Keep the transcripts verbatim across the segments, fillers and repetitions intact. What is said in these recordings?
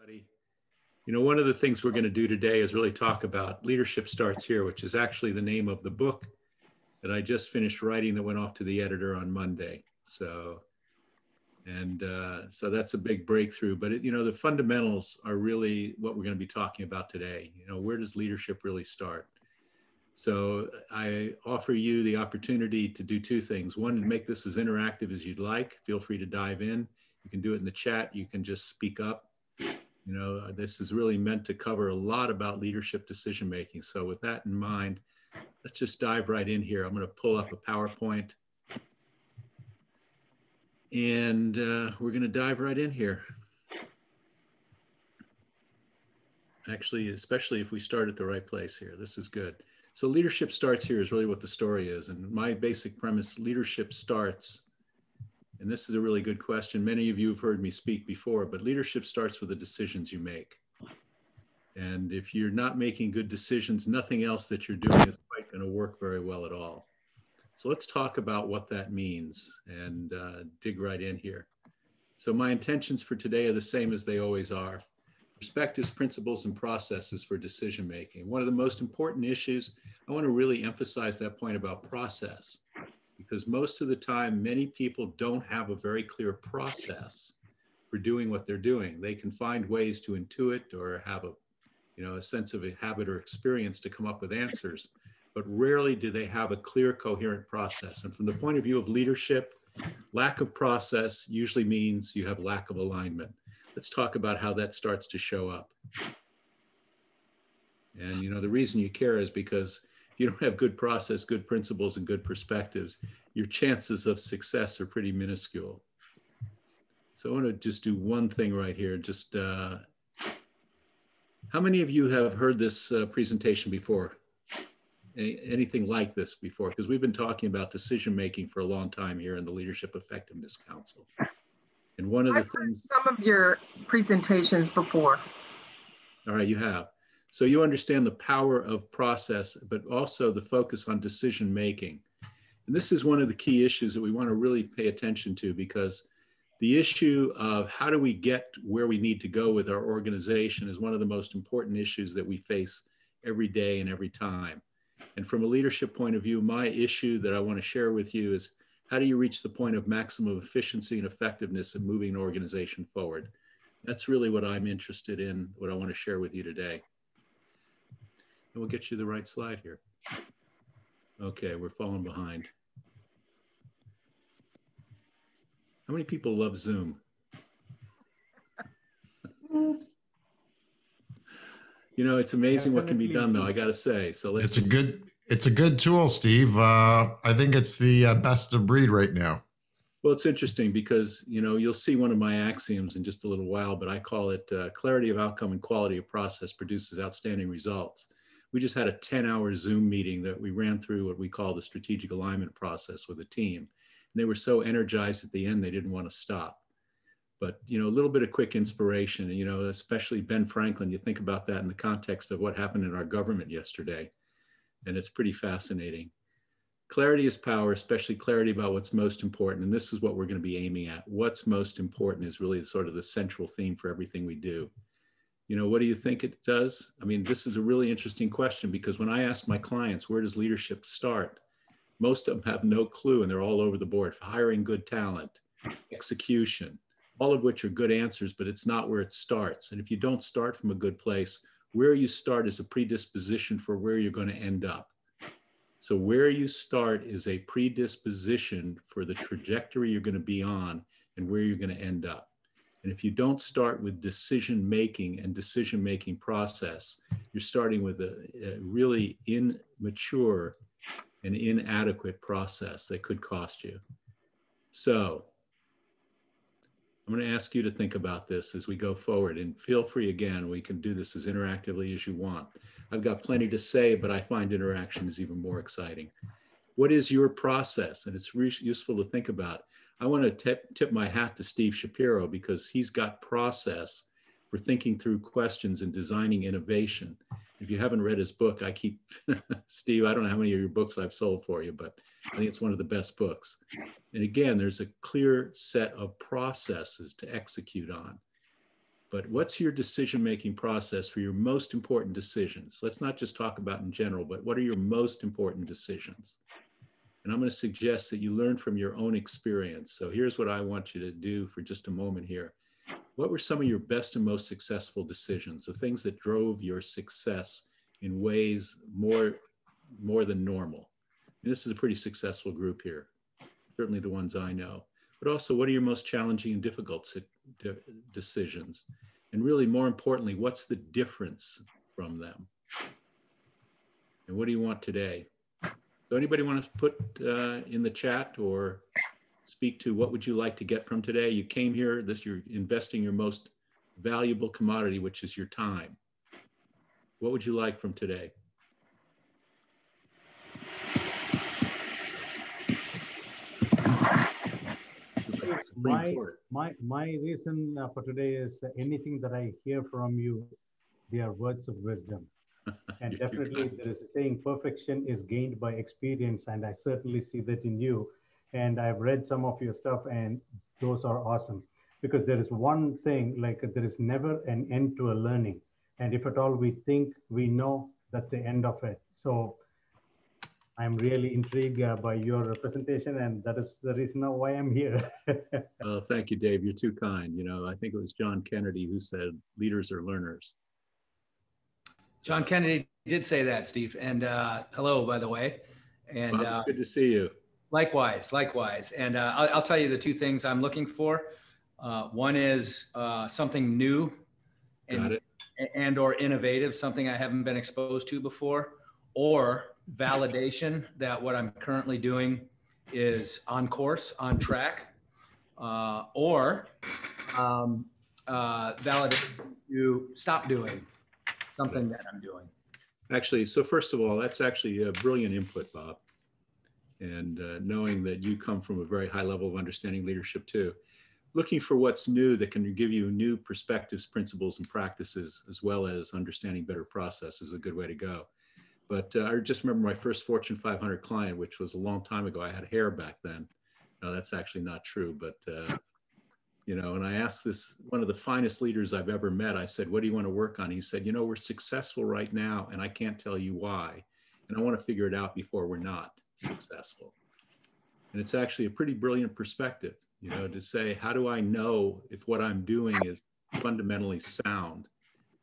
Buddy. You know, one of the things we're going to do today is really talk about Leadership Starts Here, which is actually the name of the book that I just finished writing that went off to the editor on Monday. So, and uh, so that's a big breakthrough. But, it, you know, the fundamentals are really what we're going to be talking about today. You know, where does leadership really start? So I offer you the opportunity to do two things. One, to make this as interactive as you'd like. Feel free to dive in. You can do it in the chat. You can just speak up. You know, this is really meant to cover a lot about leadership decision making. So with that in mind, let's just dive right in here. I'm going to pull up a PowerPoint. And uh, we're going to dive right in here. Actually, especially if we start at the right place here. This is good. So Leadership Starts Here is really what the story is. And my basic premise, leadership starts. And this is a really good question. Many of you have heard me speak before, but leadership starts with the decisions you make. And if you're not making good decisions, nothing else that you're doing is quite going to work very well at all. So let's talk about what that means and uh, dig right in here. So my intentions for today are the same as they always are. Perspectives, principles, and processes for decision making. One of the most important issues, I want to really emphasize that point about process. Because most of the time, many people don't have a very clear process for doing what they're doing. They can find ways to intuit or have a, you know, a sense of a habit or experience to come up with answers, but rarely do they have a clear, coherent process. And from the point of view of leadership, lack of process usually means you have lack of alignment. Let's talk about how that starts to show up. And, you know, the reason you care is because you don't have good process, good principles, and good perspectives, your chances of success are pretty minuscule. So I want to just do one thing right here. Just uh, how many of you have heard this uh, presentation before? Any, anything like this before? Because we've been talking about decision making for a long time here in the Leadership Effectiveness Council. And one of the I've things heard some of your presentations before. All right, you have. So you understand the power of process, but also the focus on decision making. And this is one of the key issues that we want to really pay attention to, because the issue of how do we get where we need to go with our organization is one of the most important issues that we face every day and every time. And from a leadership point of view, my issue that I want to share with you is how do you reach the point of maximum efficiency and effectiveness in moving an organization forward? That's really what I'm interested in, what I want to share with you today. And we'll get you the right slide here. Okay, we're falling behind. How many people love Zoom? You know, it's amazing what can be done, though, I got to say. So let's it's a good, it's a good tool, Steve. Uh, I think it's the uh, best of breed right now. Well, it's interesting because, you know, you'll see one of my axioms in just a little while, but I call it uh, clarity of outcome and quality of process produces outstanding results. We just had a ten hour Zoom meeting that we ran through what we call the strategic alignment process with a team. And they were so energized at the end, they didn't want to stop. But, you know, a little bit of quick inspiration, you know, especially Ben Franklin, you think about that in the context of what happened in our government yesterday. And it's pretty fascinating. Clarity is power, especially clarity about what's most important. And this is what we're going to be aiming at. What's most important is really sort of the central theme for everything we do. You know, what do you think it does? I mean, this is a really interesting question, because when I ask my clients, where does leadership start? Most of them have no clue, and they're all over the board. Hiring good talent, execution, all of which are good answers, but it's not where it starts. And if you don't start from a good place, where you start is a predisposition for where you're going to end up. So where you start is a predisposition for the trajectory you're going to be on and where you're going to end up. And if you don't start with decision-making and decision-making process, you're starting with a, a really immature and inadequate process that could cost you. So I'm going to ask you to think about this as we go forward, and feel free, again, we can do this as interactively as you want. I've got plenty to say, but I find interaction is even more exciting. What is your process? And it's useful to think about. I want to tip, tip my hat to Steve Shapiro, because he's got process for thinking through questions and designing innovation. If you haven't read his book, I keep, Steve, I don't know how many of your books I've sold for you, but I think it's one of the best books. And again, there's a clear set of processes to execute on. but what's your decision-making process for your most important decisions? Let's not just talk about in general, but what are your most important decisions? And I'm going to suggest that you learn from your own experience. So here's what I want you to do for just a moment here. What were some of your best and most successful decisions, the things that drove your success in ways more, more than normal? And this is a pretty successful group here, certainly the ones I know. But also, what are your most challenging and difficult decisions? And really, more importantly, what's the difference from them? And what do you want today? So anybody want to put uh, in the chat or speak to what would you like to get from today? You came here, this, you're investing your most valuable commodity, which is your time. What would you like from today? My, my, my reason for today is anything that I hear from you, they are words of wisdom. And definitely there is a saying, perfection is gained by experience. And I certainly see that in you. And I've read some of your stuff and those are awesome. Because there is one thing, like there is never an end to a learning. And if at all we think we know, that's the end of it. So I'm really intrigued uh, by your presentation, and that is the reason why I'm here. Well, thank you, Dave. You're too kind. You know, I think it was John Kennedy who said, leaders are learners. John Kennedy did say that, Steve. And uh, hello, by the way. And Bob, it's uh, good to see you. Likewise, likewise. And uh, I'll, I'll tell you the two things I'm looking for. Uh, one is uh, something new and, and or innovative, something I haven't been exposed to before, or validation that what I'm currently doing is on course, on track, uh, or um, uh, validation to stop doing something that I'm doing. Actually, so first of all, that's actually a brilliant input, Bob. And uh, knowing that you come from a very high level of understanding leadership too. Looking for what's new that can give you new perspectives, principles, and practices, as well as understanding better process is a good way to go. But uh, I just remember my first Fortune five hundred client, which was a long time ago. I had hair back then. Now that's actually not true, but uh, you know, and I asked this, one of the finest leaders I've ever met, I said, what do you want to work on? He said, you know, we're successful right now and I can't tell you why. And I want to figure it out before we're not successful. And it's actually a pretty brilliant perspective, you know, to say, how do I know if what I'm doing is fundamentally sound,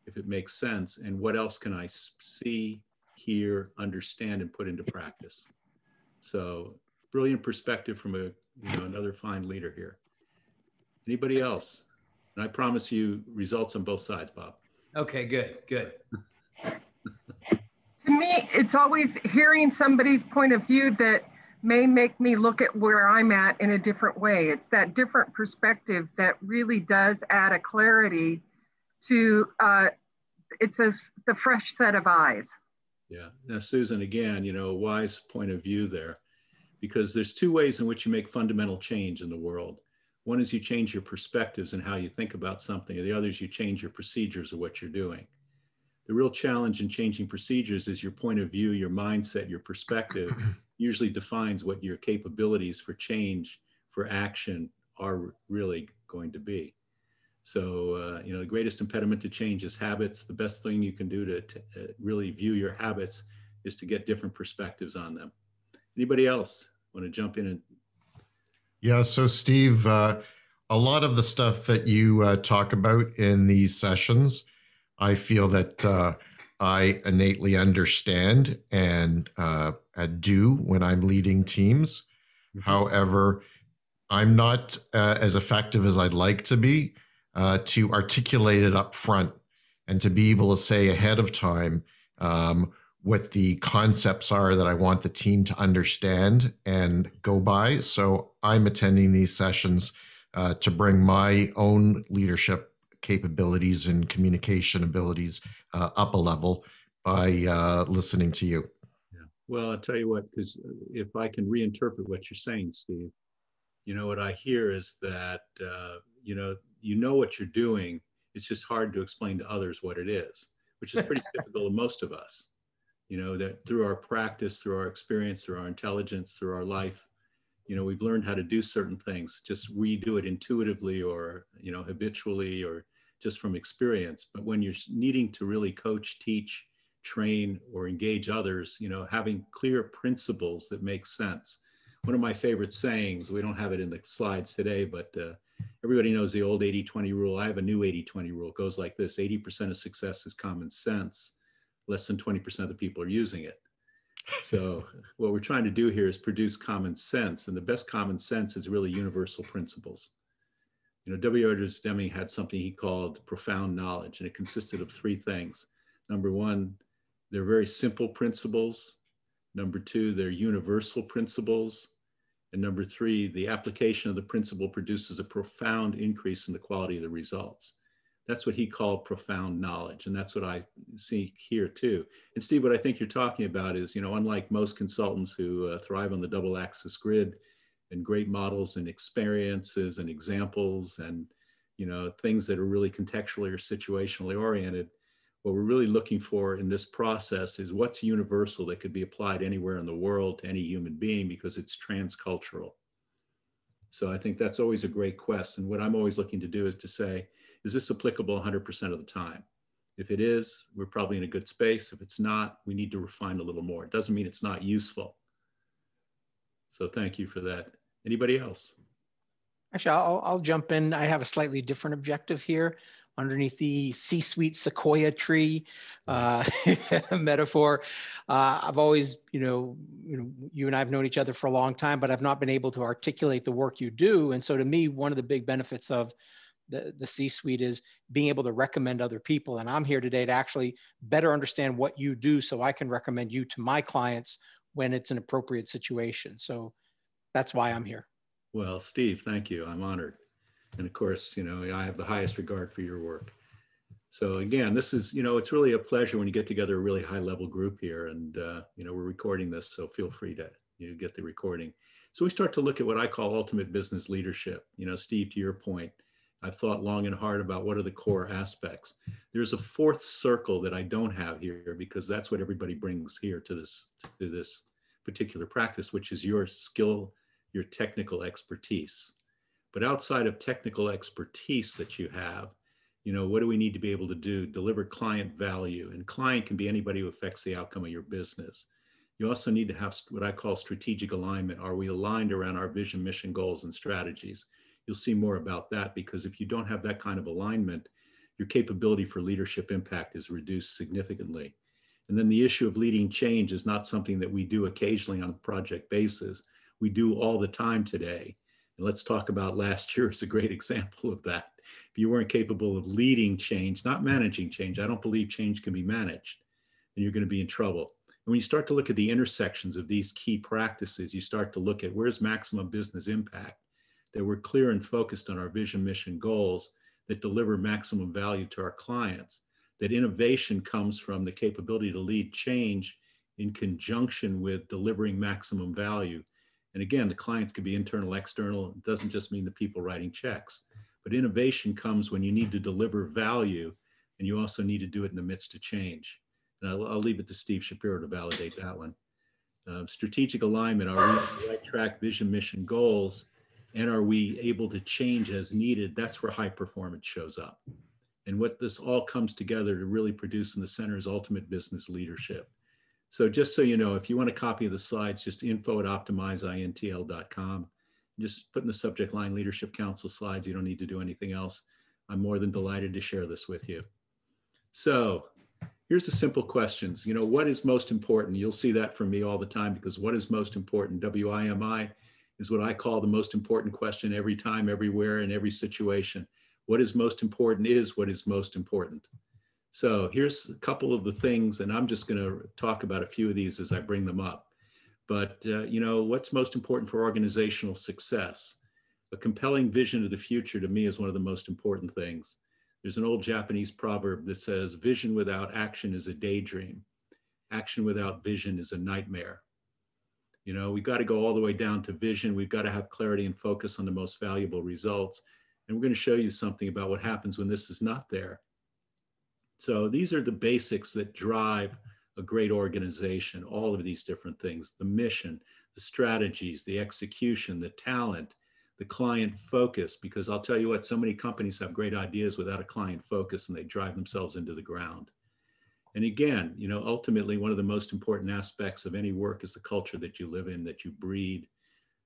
if it makes sense, and what else can I see, hear, understand, and put into practice? So brilliant perspective from a, you know, another fine leader here. Anybody else? And I promise you results on both sides, Bob. Okay, good, good. To me, it's always hearing somebody's point of view that may make me look at where I'm at in a different way. It's that different perspective that really does add a clarity to, uh, it's a, the fresh set of eyes. Yeah. Now, Susan, again, you know, a wise point of view there, because there's two ways in which you make fundamental change in the world. One is you change your perspectives and how you think about something, and the other is you change your procedures of what you're doing. The real challenge in changing procedures is your point of view, your mindset, your perspective usually defines what your capabilities for change, for action are really going to be. So, uh, you know, the greatest impediment to change is habits. The best thing you can do to t uh, really view your habits is to get different perspectives on them. Anybody else want to jump in? And yeah, so Steve, uh, a lot of the stuff that you uh, talk about in these sessions, I feel that uh, I innately understand and uh, do when I'm leading teams. Mm-hmm. However, I'm not uh, as effective as I'd like to be. Uh, to articulate it up front and to be able to say ahead of time um, what the concepts are that I want the team to understand and go by. So I'm attending these sessions uh, to bring my own leadership capabilities and communication abilities uh, up a level by uh, listening to you. Yeah. Well, I'll tell you what, because if I can reinterpret what you're saying, Steve, you know, what I hear is that, uh, you know, you know what you're doing, it's just hard to explain to others what it is, which is pretty typical of most of us, you know, that through our practice, through our experience, through our intelligence, through our life, you know, we've learned how to do certain things, just we do it intuitively or, you know, habitually or just from experience. But when you're needing to really coach, teach, train, or engage others, you know, having clear principles that make sense. One of my favorite sayings, we don't have it in the slides today, but uh, everybody knows the old eighty twenty rule. I have a new eighty twenty rule. It goes like this: eighty percent of success is common sense. Less than twenty percent of the people are using it. So what we're trying to do here is produce common sense. And the best common sense is really universal principles. You know, W. Edwards Deming had something he called profound knowledge, and it consisted of three things. Number one, they're very simple principles. Number two, they're universal principles. And number three, the application of the principle produces a profound increase in the quality of the results. That's what he called profound knowledge. And that's what I see here too. And Steve, what I think you're talking about is, you know, unlike most consultants who uh, thrive on the double axis grid and great models and experiences and examples and, you know, things that are really contextually or situationally oriented, what we're really looking for in this process is what's universal that could be applied anywhere in the world to any human being, because it's transcultural. So I think that's always a great quest. And what I'm always looking to do is to say, is this applicable one hundred percent of the time? If it is, we're probably in a good space. If it's not, we need to refine a little more. It doesn't mean it's not useful. So thank you for that. Anybody else? Actually, I'll, I'll jump in. I have a slightly different objective here. Underneath the C-suite sequoia tree uh, metaphor, uh, I've always, you know, you know, you and I have known each other for a long time, but I've not been able to articulate the work you do. And so, to me, one of the big benefits of the, the C-suite is being able to recommend other people. And I'm here today to actually better understand what you do, so I can recommend you to my clients when it's an appropriate situation. So that's why I'm here. Well, Steve, thank you. I'm honored. And of course, you know, I have the highest regard for your work. So again, this is, you know, it's really a pleasure when you get together a really high level group here. And, uh, you know, we're recording this, so feel free to you know, get the recording. So we start to look at what I call ultimate business leadership. You know, Steve, to your point, I've thought long and hard about what are the core aspects. There's a fourth circle that I don't have here, because that's what everybody brings here to this, to this particular practice, which is your skill, your technical expertise. But outside of technical expertise that you have, you know, what do we need to be able to do? Deliver client value. And client can be anybody who affects the outcome of your business. You also need to have what I call strategic alignment. Are we aligned around our vision, mission, goals, and strategies? You'll see more about that, because if you don't have that kind of alignment, your capability for leadership impact is reduced significantly. And then the issue of leading change is not something that we do occasionally on a project basis. We do all the time today. And let's talk about last year as a great example of that. If you weren't capable of leading change, not managing change, I don't believe change can be managed, then you're going to be in trouble. And when you start to look at the intersections of these key practices, you start to look at where's maximum business impact, that we're clear and focused on our vision, mission, goals that deliver maximum value to our clients, that innovation comes from the capability to lead change in conjunction with delivering maximum value. And again, the clients could be internal, external. It doesn't just mean the people writing checks, but innovation comes when you need to deliver value, and you also need to do it in the midst of change. And I'll, I'll leave it to Steve Shapiro to validate that one. Um, strategic alignment, are we on the right track, vision, mission, goals, and are we able to change as needed? That's where high performance shows up. And what this all comes together to really produce in the center is ultimate business leadership. So just so you know, if you want a copy of the slides, just info at optimize I N T L dot com. Just put in the subject line, Leadership Council slides. You don't need to do anything else. I'm more than delighted to share this with you. So here's the simple questions. You know, what is most important? You'll see that from me all the time, because what is most important? W I M I is what I call the most important question every time, everywhere, in every situation. What is most important is what is most important. So here's a couple of the things, and I'm just going to talk about a few of these as I bring them up. But, uh, you know, what's most important for organizational success? A compelling vision of the future, to me, is one of the most important things. There's an old Japanese proverb that says, vision without action is a daydream. Action without vision is a nightmare. You know, we've got to go all the way down to vision. We've got to have clarity and focus on the most valuable results. And we're going to show you something about what happens when this is not there. So these are the basics that drive a great organization, all of these different things: the mission, the strategies, the execution, the talent, the client focus, because I'll tell you what, so many companies have great ideas without a client focus and they drive themselves into the ground. And again, you know, ultimately one of the most important aspects of any work is the culture that you live in, that you breed,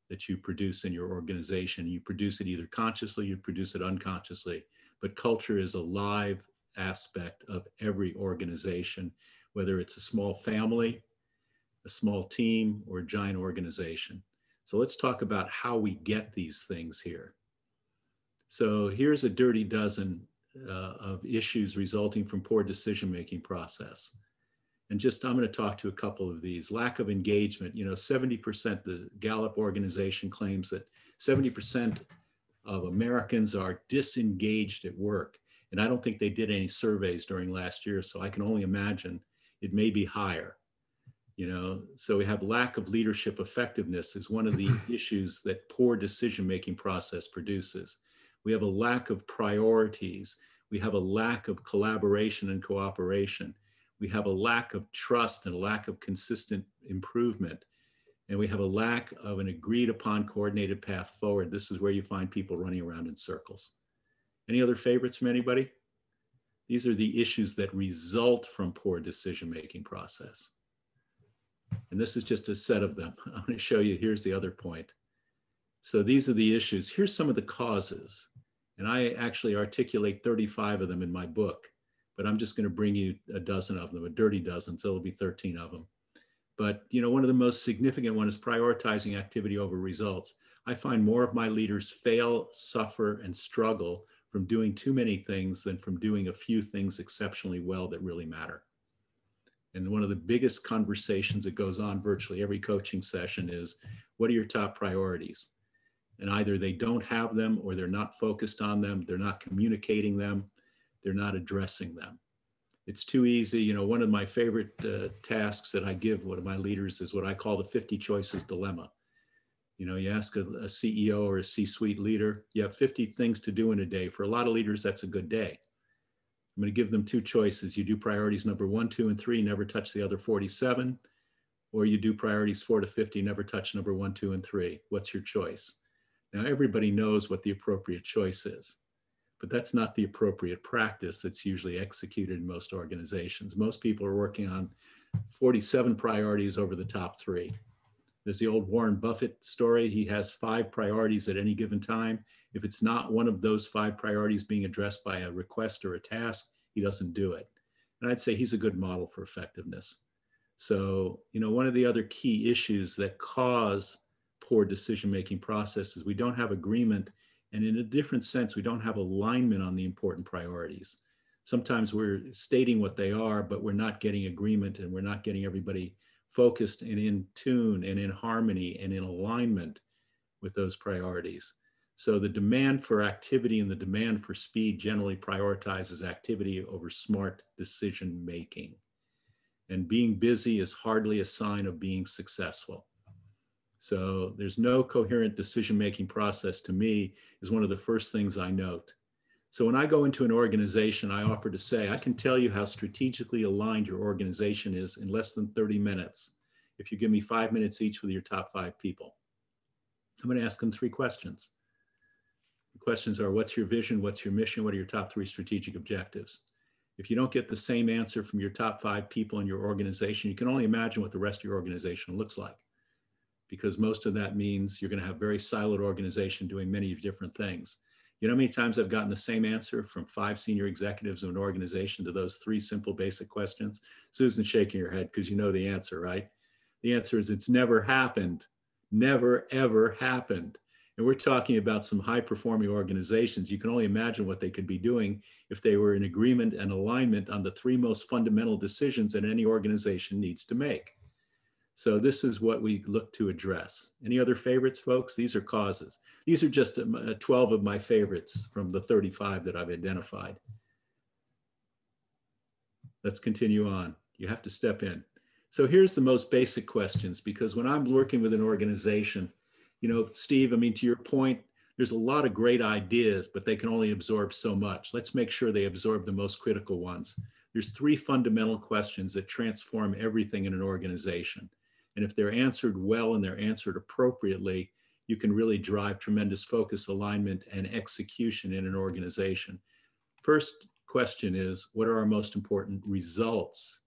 that you produce in your organization. You produce it either consciously, you produce it unconsciously, but culture is a live aspect of every organization, whether it's a small family, a small team, or a giant organization. So let's talk about how we get these things here. So here's a dirty dozen uh, of issues resulting from poor decision-making process. And just, I'm going to talk to a couple of these. Lack of engagement, you know, seventy percent, the Gallup organization claims that seventy percent of Americans are disengaged at work. And I don't think they did any surveys during last year, so I can only imagine it may be higher. You know, so we have lack of leadership effectiveness is one of the issues that poor decision-making process produces. We have a lack of priorities. We have a lack of collaboration and cooperation. We have a lack of trust and a lack of consistent improvement. And we have a lack of an agreed upon coordinated path forward. This is where you find people running around in circles. Any other favorites from anybody? These are the issues that result from poor decision-making process. And this is just a set of them. I'm going to show you, here's the other point. So these are the issues. Here's some of the causes. And I actually articulate thirty-five of them in my book, but I'm just going to bring you a dozen of them, a dirty dozen, so it'll be thirteen of them. But, you know, one of the most significant ones is prioritizing activity over results. I find more of my leaders fail, suffer, and struggle from doing too many things than from doing a few things exceptionally well that really matter. And one of the biggest conversations that goes on virtually every coaching session is, what are your top priorities? And either they don't have them, or they're not focused on them, they're not communicating them, they're not addressing them. It's too easy. You know, one of my favorite uh, tasks that I give one of my leaders is what I call the fifty choices dilemma. You know, you ask a, a C E O or a C-suite leader, you have fifty things to do in a day. For a lot of leaders, that's a good day. I'm going to give them two choices. You do priorities number one, two, and three, never touch the other forty-seven, or you do priorities four to fifty, never touch number one, two, and three. What's your choice? Now, everybody knows what the appropriate choice is, but that's not the appropriate practice that's usually executed in most organizations. Most people are working on forty-seven priorities over the top three. There's the old Warren Buffett story. He has five priorities at any given time. If it's not one of those five priorities being addressed by a request or a task, he doesn't do it. And I'd say he's a good model for effectiveness. So, you know, one of the other key issues that cause poor decision-making process is we don't have agreement. And in a different sense, we don't have alignment on the important priorities. Sometimes we're stating what they are, but we're not getting agreement, and we're not getting everybody focused and in tune and in harmony and in alignment with those priorities. So the demand for activity and the demand for speed generally prioritizes activity over smart decision making. And being busy is hardly a sign of being successful. So there's no coherent decision making process, to me, is one of the first things I note. So when I go into an organization, I offer to say, I can tell you how strategically aligned your organization is in less than thirty minutes. If you give me five minutes each with your top five people, I'm going to ask them three questions. The questions are, what's your vision? What's your mission? What are your top three strategic objectives? If you don't get the same answer from your top five people in your organization, you can only imagine what the rest of your organization looks like, because most of that means you're going to have very siloed organization doing many different things. You know how many times I've gotten the same answer from five senior executives of an organization to those three simple basic questions? Susan's shaking her head because you know the answer, right? The answer is, it's never happened. Never, ever happened. And we're talking about some high-performing organizations. You can only imagine what they could be doing if they were in agreement and alignment on the three most fundamental decisions that any organization needs to make. So this is what we look to address. Any other favorites, folks? These are causes. These are just twelve of my favorites from the thirty-five that I've identified. Let's continue on. You have to step in. So here's the most basic questions, because when I'm working with an organization, you know, Steve, I mean, to your point, there's a lot of great ideas, but they can only absorb so much. Let's make sure they absorb the most critical ones. There's three fundamental questions that transform everything in an organization. And if they're answered well and they're answered appropriately, you can really drive tremendous focus, alignment, and execution in an organization. First question is, what are our most important results?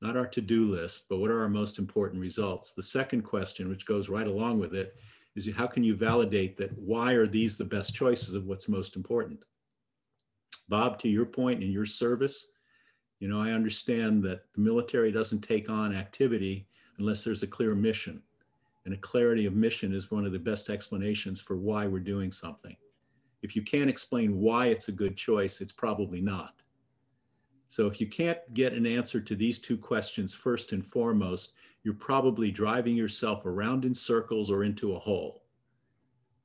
Not our to-do list, but what are our most important results? The second question, which goes right along with it, is how can you validate that? Why are these the best choices of what's most important? Bob, to your point in your service, you know, I understand that the military doesn't take on activity unless there's a clear mission. And a clarity of mission is one of the best explanations for why we're doing something. If you can't explain why it's a good choice, it's probably not. So if you can't get an answer to these two questions first and foremost, you're probably driving yourself around in circles or into a hole.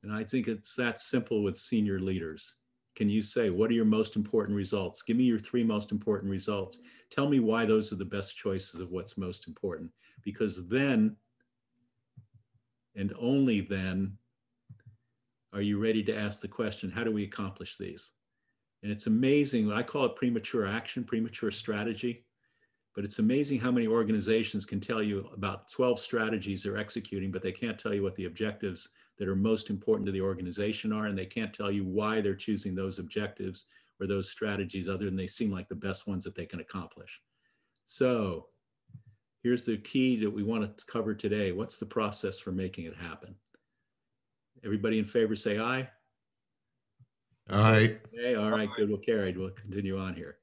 And I think it's that simple with senior leaders. Can you say, what are your most important results? Give me your three most important results. Tell me why those are the best choices of what's most important. Because then, and only then, are you ready to ask the question, how do we accomplish these? And it's amazing, I call it premature action, premature strategy, but it's amazing how many organizations can tell you about twelve strategies they're executing, but they can't tell you what the objectives that are most important to the organization are, and they can't tell you why they're choosing those objectives or those strategies other than they seem like the best ones that they can accomplish. So here's the key that we want to cover today. What's the process for making it happen? Everybody in favor say aye. Aye. Okay, all right, good, we'll carry, we'll continue on here.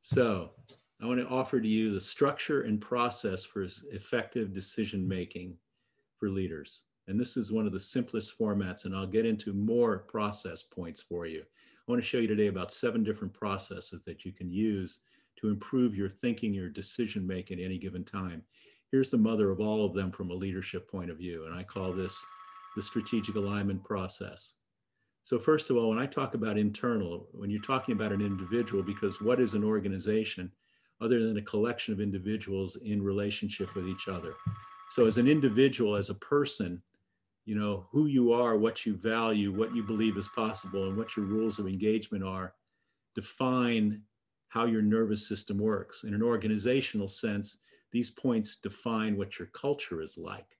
So I want to offer to you the structure and process for effective decision making for leaders. And this is one of the simplest formats, and I'll get into more process points for you. I want to show you today about seven different processes that you can use to improve your thinking, your decision making at any given time. Here's the mother of all of them from a leadership point of view, and I call this the strategic alignment process. So first of all, when I talk about internal, when you're talking about an individual, because what is an organization other than a collection of individuals in relationship with each other? So as an individual, as a person, you know, who you are, what you value, what you believe is possible, and what your rules of engagement are, define how your nervous system works. In an organizational sense, these points define what your culture is like.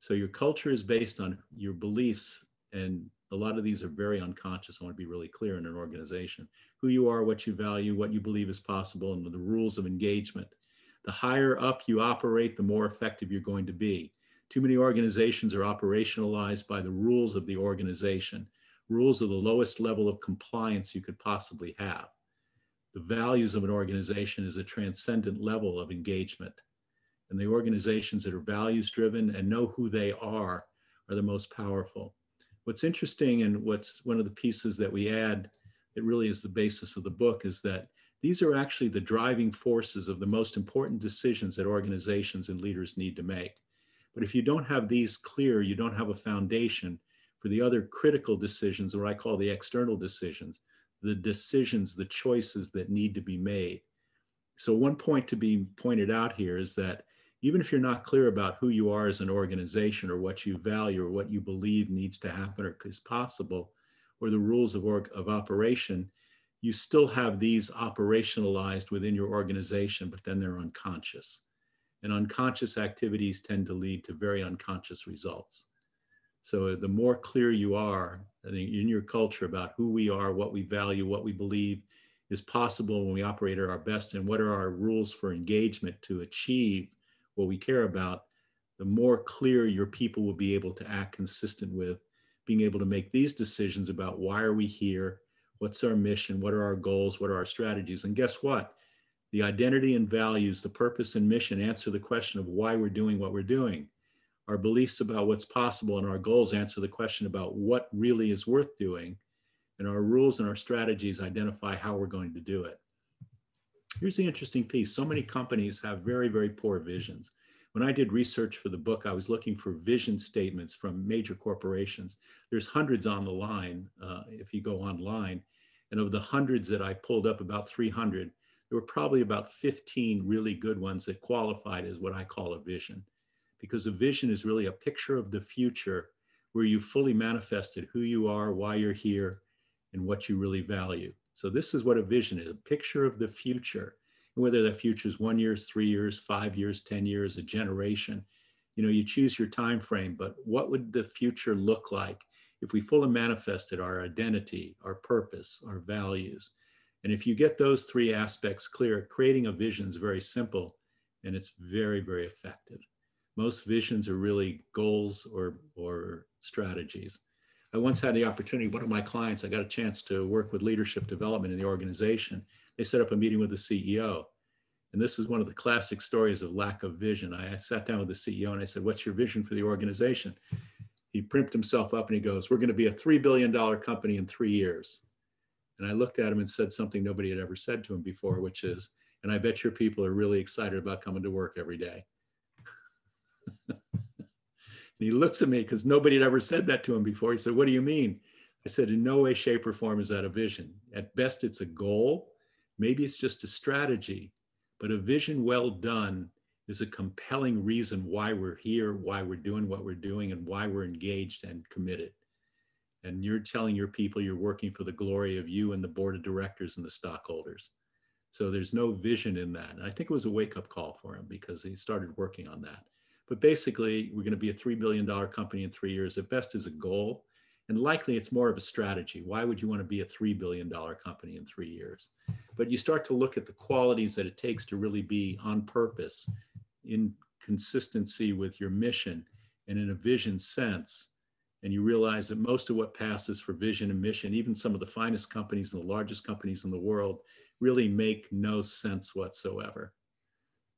So your culture is based on your beliefs, and a lot of these are very unconscious. I want to be really clear in an organization. Who you are, what you value, what you believe is possible, and the rules of engagement. The higher up you operate, the more effective you're going to be. Too many organizations are operationalized by the rules of the organization. Rules are the lowest level of compliance you could possibly have. The values of an organization is a transcendent level of engagement. And the organizations that are values driven and know who they are are the most powerful. What's interesting, and what's one of the pieces that we add that really is the basis of the book, is that these are actually the driving forces of the most important decisions that organizations and leaders need to make. But if you don't have these clear, you don't have a foundation for the other critical decisions, or what I call the external decisions, the decisions, the choices that need to be made. So one point to be pointed out here is that even if you're not clear about who you are as an organization, or what you value, or what you believe needs to happen or is possible, or the rules of, org of operation, you still have these operationalized within your organization, but then they're unconscious. And unconscious activities tend to lead to very unconscious results. So the more clear you are in your culture about who we are, what we value, what we believe is possible when we operate at our best, and what are our rules for engagement to achieve what we care about, the more clear your people will be able to act consistent with being able to make these decisions about why are we here, what's our mission, what are our goals, what are our strategies. And guess what? The identity and values, the purpose and mission answer the question of why we're doing what we're doing. Our beliefs about what's possible and our goals answer the question about what really is worth doing. And our rules and our strategies identify how we're going to do it. Here's the interesting piece. So many companies have very, very poor visions. When I did research for the book, I was looking for vision statements from major corporations. There's hundreds on the line, uh, if you go online. And of the hundreds that I pulled up, about three hundred, there were probably about fifteen really good ones that qualified as what I call a vision. Because a vision is really a picture of the future where you fully manifested who you are, why you're here, and what you really value. So this is what a vision is, a picture of the future. And whether that future is one year, three years, five years, ten years, a generation, you know, you choose your time frame, but what would the future look like if we fully manifested our identity, our purpose, our values? And if you get those three aspects clear, creating a vision is very simple and it's very, very effective. Most visions are really goals or, or strategies. I once had the opportunity, one of my clients, I got a chance to work with leadership development in the organization. They set up a meeting with the C E O. And this is one of the classic stories of lack of vision. I, I sat down with the C E O and I said, what's your vision for the organization? He primped himself up and he goes, we're going to be a three billion dollar company in three years. And I looked at him and said something nobody had ever said to him before, which is, and I bet your people are really excited about coming to work every day. And he looks at me because nobody had ever said that to him before. He said, what do you mean? I said, in no way, shape, or form is that a vision. At best, it's a goal. Maybe it's just a strategy. But a vision well done is a compelling reason why we're here, why we're doing what we're doing, and why we're engaged and committed. And you're telling your people you're working for the glory of you and the board of directors and the stockholders. So there's no vision in that. And I think it was a wake-up call for him because he started working on that. But basically, we're going to be a three billion dollar company in three years. At best is a goal, and likely it's more of a strategy. Why would you want to be a three billion dollar company in three years? But you start to look at the qualities that it takes to really be on purpose, in consistency with your mission, and in a vision sense. And you realize that most of what passes for vision and mission, even some of the finest companies and the largest companies in the world, really make no sense whatsoever.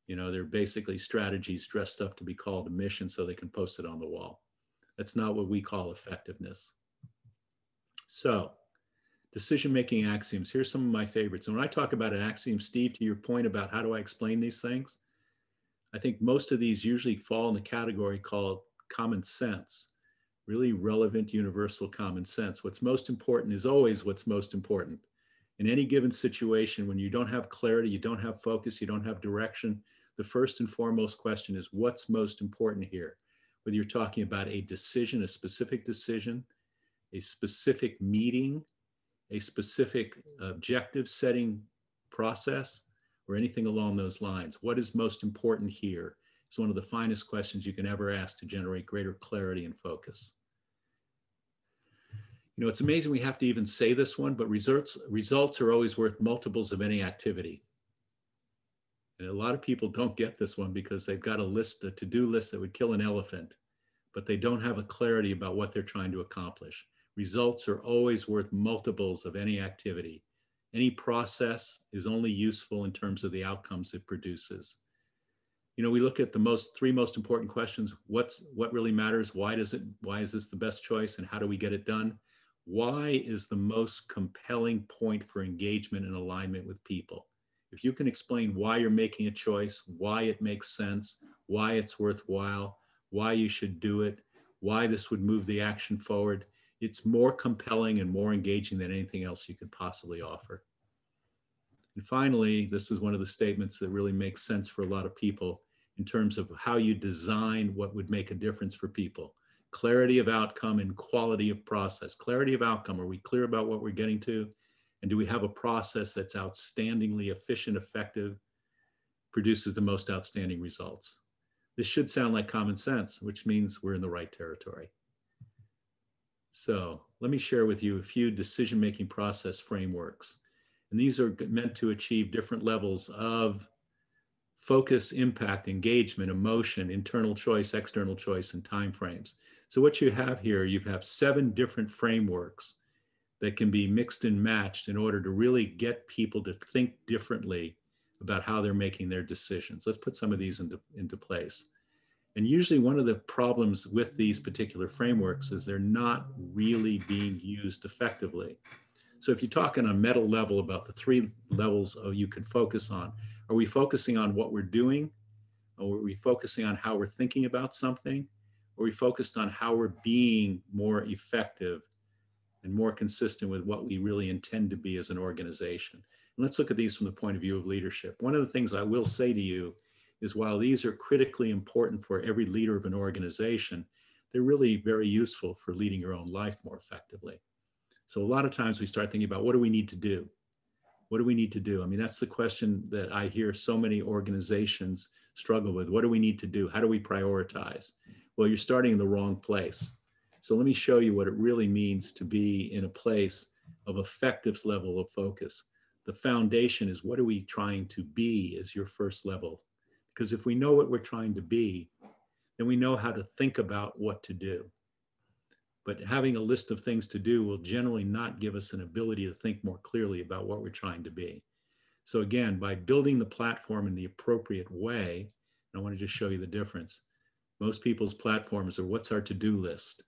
You know, they're basically strategies dressed up to be called a mission so they can post it on the wall. That's not what we call effectiveness. So, decision-making axioms. Here's some of my favorites. And when I talk about an axiom, Steve, to your point about how do I explain these things, I think most of these usually fall in the category called common sense, really relevant, universal common sense. What's most important is always what's most important. In any given situation, when you don't have clarity, you don't have focus, you don't have direction, the first and foremost question is what's most important here? Whether you're talking about a decision, a specific decision, a specific meeting, a specific objective setting process, or anything along those lines. What is most important here? It's one of the finest questions you can ever ask to generate greater clarity and focus. You know, it's amazing we have to even say this one, but results, results are always worth multiples of any activity. And a lot of people don't get this one because they've got a list, a to-do list that would kill an elephant, but they don't have a clarity about what they're trying to accomplish. Results are always worth multiples of any activity. Any process is only useful in terms of the outcomes it produces. You know, we look at the most three most important questions. What's, what really matters? Why does it, why is this the best choice? And how do we get it done? Why is the most compelling point for engagement and alignment with people? If you can explain why you're making a choice, why it makes sense, why it's worthwhile, why you should do it, why this would move the action forward, it's more compelling and more engaging than anything else you could possibly offer. And finally, this is one of the statements that really makes sense for a lot of people in terms of how you design what would make a difference for people. Clarity of outcome and quality of process. Clarity of outcome, are we clear about what we're getting to? And do we have a process that's outstandingly efficient, effective, produces the most outstanding results? This should sound like common sense, which means we're in the right territory. So let me share with you a few decision-making process frameworks. And these are meant to achieve different levels of focus, impact, engagement, emotion, internal choice, external choice, and timeframes. So what you have here, you have seven different frameworks that can be mixed and matched in order to really get people to think differently about how they're making their decisions. Let's put some of these into, into place. And usually one of the problems with these particular frameworks is they're not really being used effectively. So if you talk on a meta level about the three levels of you could focus on, are we focusing on what we're doing? Or are we focusing on how we're thinking about something? Or are we focused on how we're being more effective and more consistent with what we really intend to be as an organization? And let's look at these from the point of view of leadership. One of the things I will say to you is while these are critically important for every leader of an organization, they're really very useful for leading your own life more effectively. So a lot of times we start thinking about what do we need to do? What do we need to do? I mean, that's the question that I hear so many organizations struggle with. What do we need to do? How do we prioritize? Well, you're starting in the wrong place. So let me show you what it really means to be in a place of effective level of focus. The foundation is, what are we trying to be as your first level? Because if we know what we're trying to be, then we know how to think about what to do. But having a list of things to do will generally not give us an ability to think more clearly about what we're trying to be. So again, by building the platform in the appropriate way, and I want to just show you the difference. Most people's platforms are, what's our to-do list?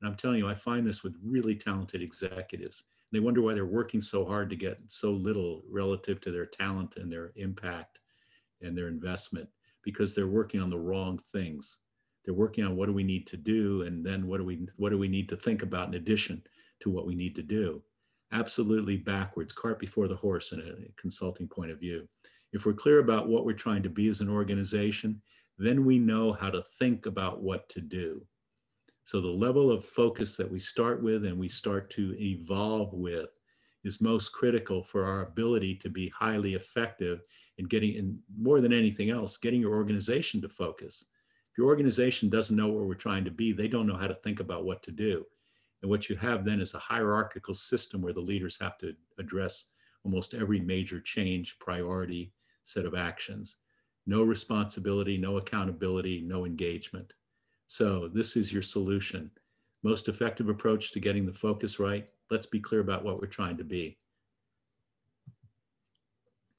And I'm telling you, I find this with really talented executives. They wonder why they're working so hard to get so little relative to their talent and their impact and their investment, because they're working on the wrong things. They're working on what do we need to do, and then what do we what do we need to think about in addition to what we need to do. Absolutely backwards, cart before the horse in a consulting point of view. If we're clear about what we're trying to be as an organization, then we know how to think about what to do. So the level of focus that we start with and we start to evolve with is most critical for our ability to be highly effective in getting, and more than anything else, getting your organization to focus. If your organization doesn't know where we're trying to be, they don't know how to think about what to do. And what you have then is a hierarchical system where the leaders have to address almost every major change, priority, set of actions. No responsibility, no accountability, no engagement. So this is your solution. Most effective approach to getting the focus right. Let's be clear about what we're trying to be.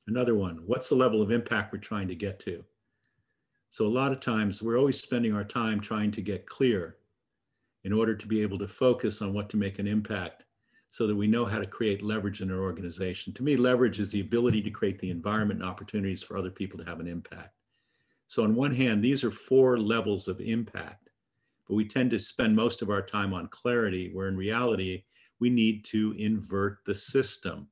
Another one, what's the level of impact we're trying to get to? So a lot of times we're always spending our time trying to get clear in order to be able to focus on what to make an impact, so that we know how to create leverage in our organization. To me, leverage is the ability to create the environment and opportunities for other people to have an impact. So on one hand, these are four levels of impact, but we tend to spend most of our time on clarity, where in reality, we need to invert the system.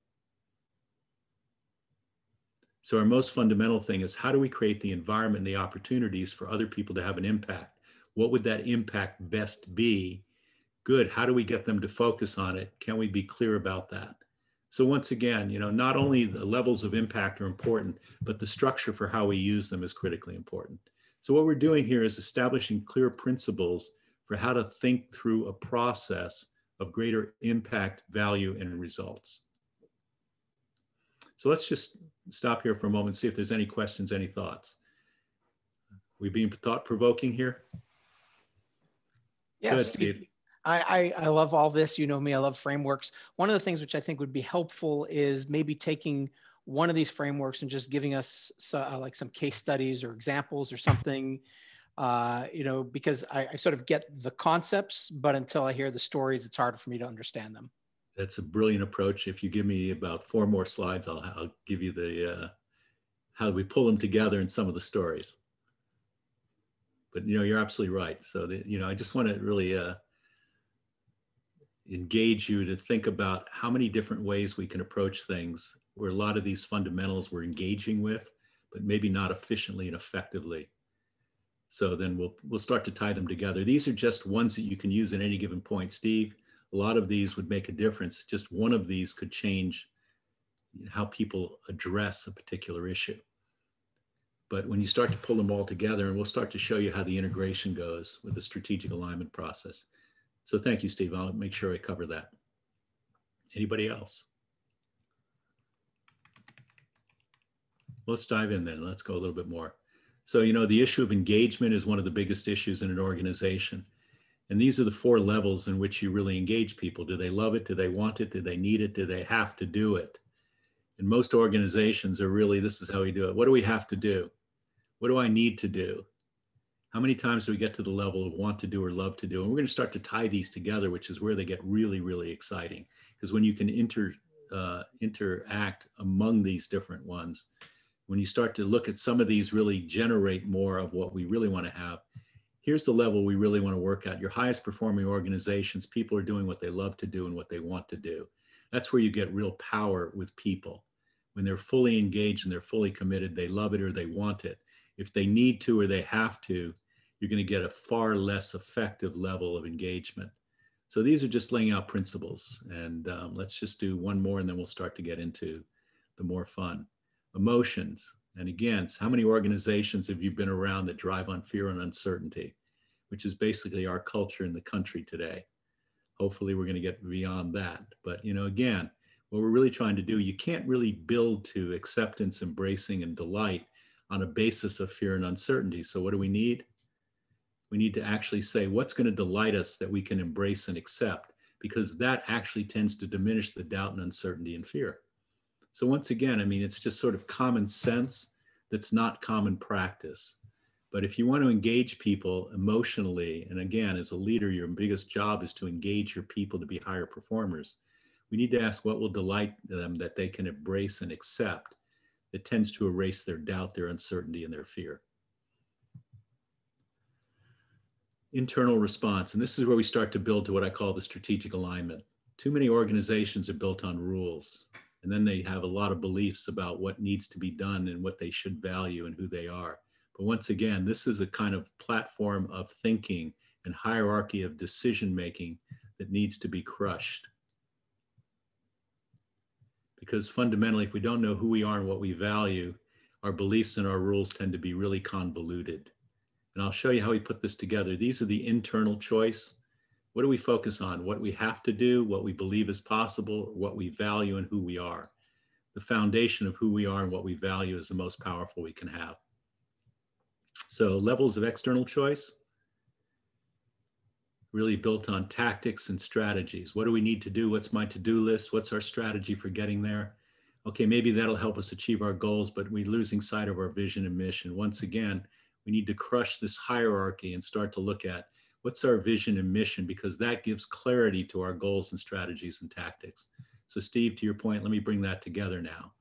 So our most fundamental thing is, how do we create the environment and the opportunities for other people to have an impact? What would that impact best be? Good, how do we get them to focus on it? Can we be clear about that? So once again, you know, not only the levels of impact are important, but the structure for how we use them is critically important. So what we're doing here is establishing clear principles for how to think through a process of greater impact, value, and results. So let's just stop here for a moment, see if there's any questions, any thoughts. We being thought-provoking here? Yes, Steve. Steve. I, I, I love all this. You know me, I love frameworks. One of the things which I think would be helpful is maybe taking one of these frameworks and just giving us so, uh, like some case studies or examples or something, uh, you know, because I, I sort of get the concepts, but until I hear the stories, it's hard for me to understand them. That's a brilliant approach. If you give me about four more slides, I'll, I'll give you the, uh, how we pull them together in some of the stories. But, you know, you're absolutely right. So, the, you know, I just want to really uh, engage you to think about how many different ways we can approach things, where a lot of these fundamentals we're engaging with, but maybe not efficiently and effectively. So then we'll, we'll start to tie them together. These are just ones that you can use at any given point, Steve. A lot of these would make a difference. Just one of these could change how people address a particular issue. But when you start to pull them all together, and we'll start to show you how the integration goes with the strategic alignment process. So thank you, Steve. I'll make sure I cover that. Anybody else? Let's dive in then. Let's go a little bit more. So, you know, the issue of engagement is one of the biggest issues in an organization. And these are the four levels in which you really engage people. Do they love it? Do they want it? Do they need it? Do they have to do it? And most organizations are really, this is how we do it. What do we have to do? What do I need to do? How many times do we get to the level of want to do or love to do? And we're going to start to tie these together, which is where they get really, really exciting. Because when you can inter, uh, interact among these different ones, when you start to look at some of these, really generate more of what we really want to have. Here's the level we really want to work at. Your highest performing organizations, people are doing what they love to do and what they want to do. That's where you get real power with people. When they're fully engaged and they're fully committed, they love it or they want it. If they need to or they have to, you're going to get a far less effective level of engagement. So these are just laying out principles. And um, let's just do one more, and then we'll start to get into the more fun. Emotions, and again, how many organizations have you been around that drive on fear and uncertainty, which is basically our culture in the country today. Hopefully we're going to get beyond that. But, you know, again, what we're really trying to do, you can't really build to acceptance, embracing, and delight on a basis of fear and uncertainty. So what do we need? We need to actually say what's going to delight us that we can embrace and accept, because that actually tends to diminish the doubt and uncertainty and fear. So once again, I mean, it's just sort of common sense that's not common practice. But if you want to engage people emotionally, and again, as a leader, your biggest job is to engage your people to be higher performers. We need to ask what will delight them that they can embrace and accept that tends to erase their doubt, their uncertainty, and their fear. Internal response, and this is where we start to build to what I call the strategic alignment. Too many organizations are built on rules, and then they have a lot of beliefs about what needs to be done and what they should value and who they are. But once again, this is a kind of platform of thinking and hierarchy of decision-making that needs to be crushed. Because fundamentally, if we don't know who we are and what we value, our beliefs and our rules tend to be really convoluted. And I'll show you how we put this together. These are the internal choice. What do we focus on? What we have to do, what we believe is possible, what we value, and who we are. The foundation of who we are and what we value is the most powerful we can have. So levels of external choice, really built on tactics and strategies. What do we need to do? What's my to-do list? What's our strategy for getting there? Okay, maybe that'll help us achieve our goals, but we're losing sight of our vision and mission. Once again, we need to crush this hierarchy and start to look at what's our vision and mission, because that gives clarity to our goals and strategies and tactics. So Steve, to your point, let me bring that together now.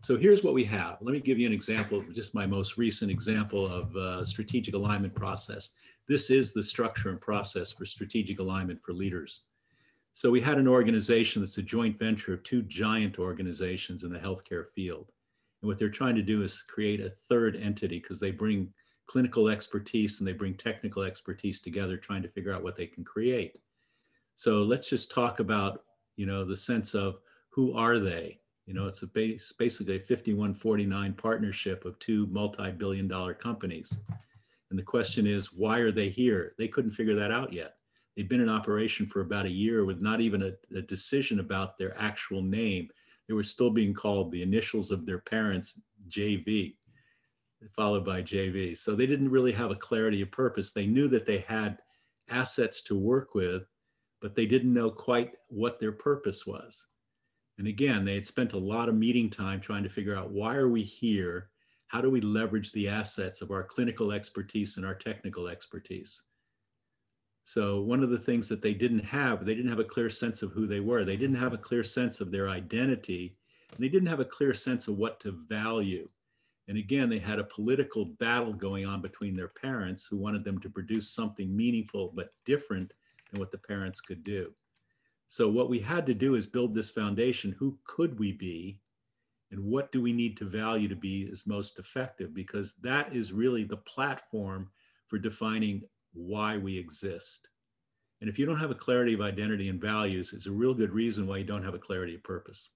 So here's what we have. Let me give you an example of just my most recent example of uh, strategic alignment process. This is the structure and process for strategic alignment for leaders. So we had an organization that's a joint venture of two giant organizations in the healthcare field. And what they're trying to do is create a third entity, because they bring clinical expertise and they bring technical expertise together, trying to figure out what they can create. So let's just talk about, you know, the sense of who are they? You know, it's a base, basically a fifty-one forty-nine partnership of two multi-billion dollar companies. And the question is, why are they here? They couldn't figure that out yet. They've been in operation for about a year with not even a, a decision about their actual name. They were still being called the initials of their parents, J V, followed by J V. So they didn't really have a clarity of purpose. They knew that they had assets to work with, but they didn't know quite what their purpose was. And again, they had spent a lot of meeting time trying to figure out, why are we here? How do we leverage the assets of our clinical expertise and our technical expertise? So one of the things that they didn't have, they didn't have a clear sense of who they were. They didn't have a clear sense of their identity, and they didn't have a clear sense of what to value. And again, they had a political battle going on between their parents, who wanted them to produce something meaningful but different than what the parents could do. So what we had to do is build this foundation. Who could we be? And what do we need to value to be is most effective? Because that is really the platform for defining why we exist. And if you don't have a clarity of identity and values, it's a real good reason why you don't have a clarity of purpose.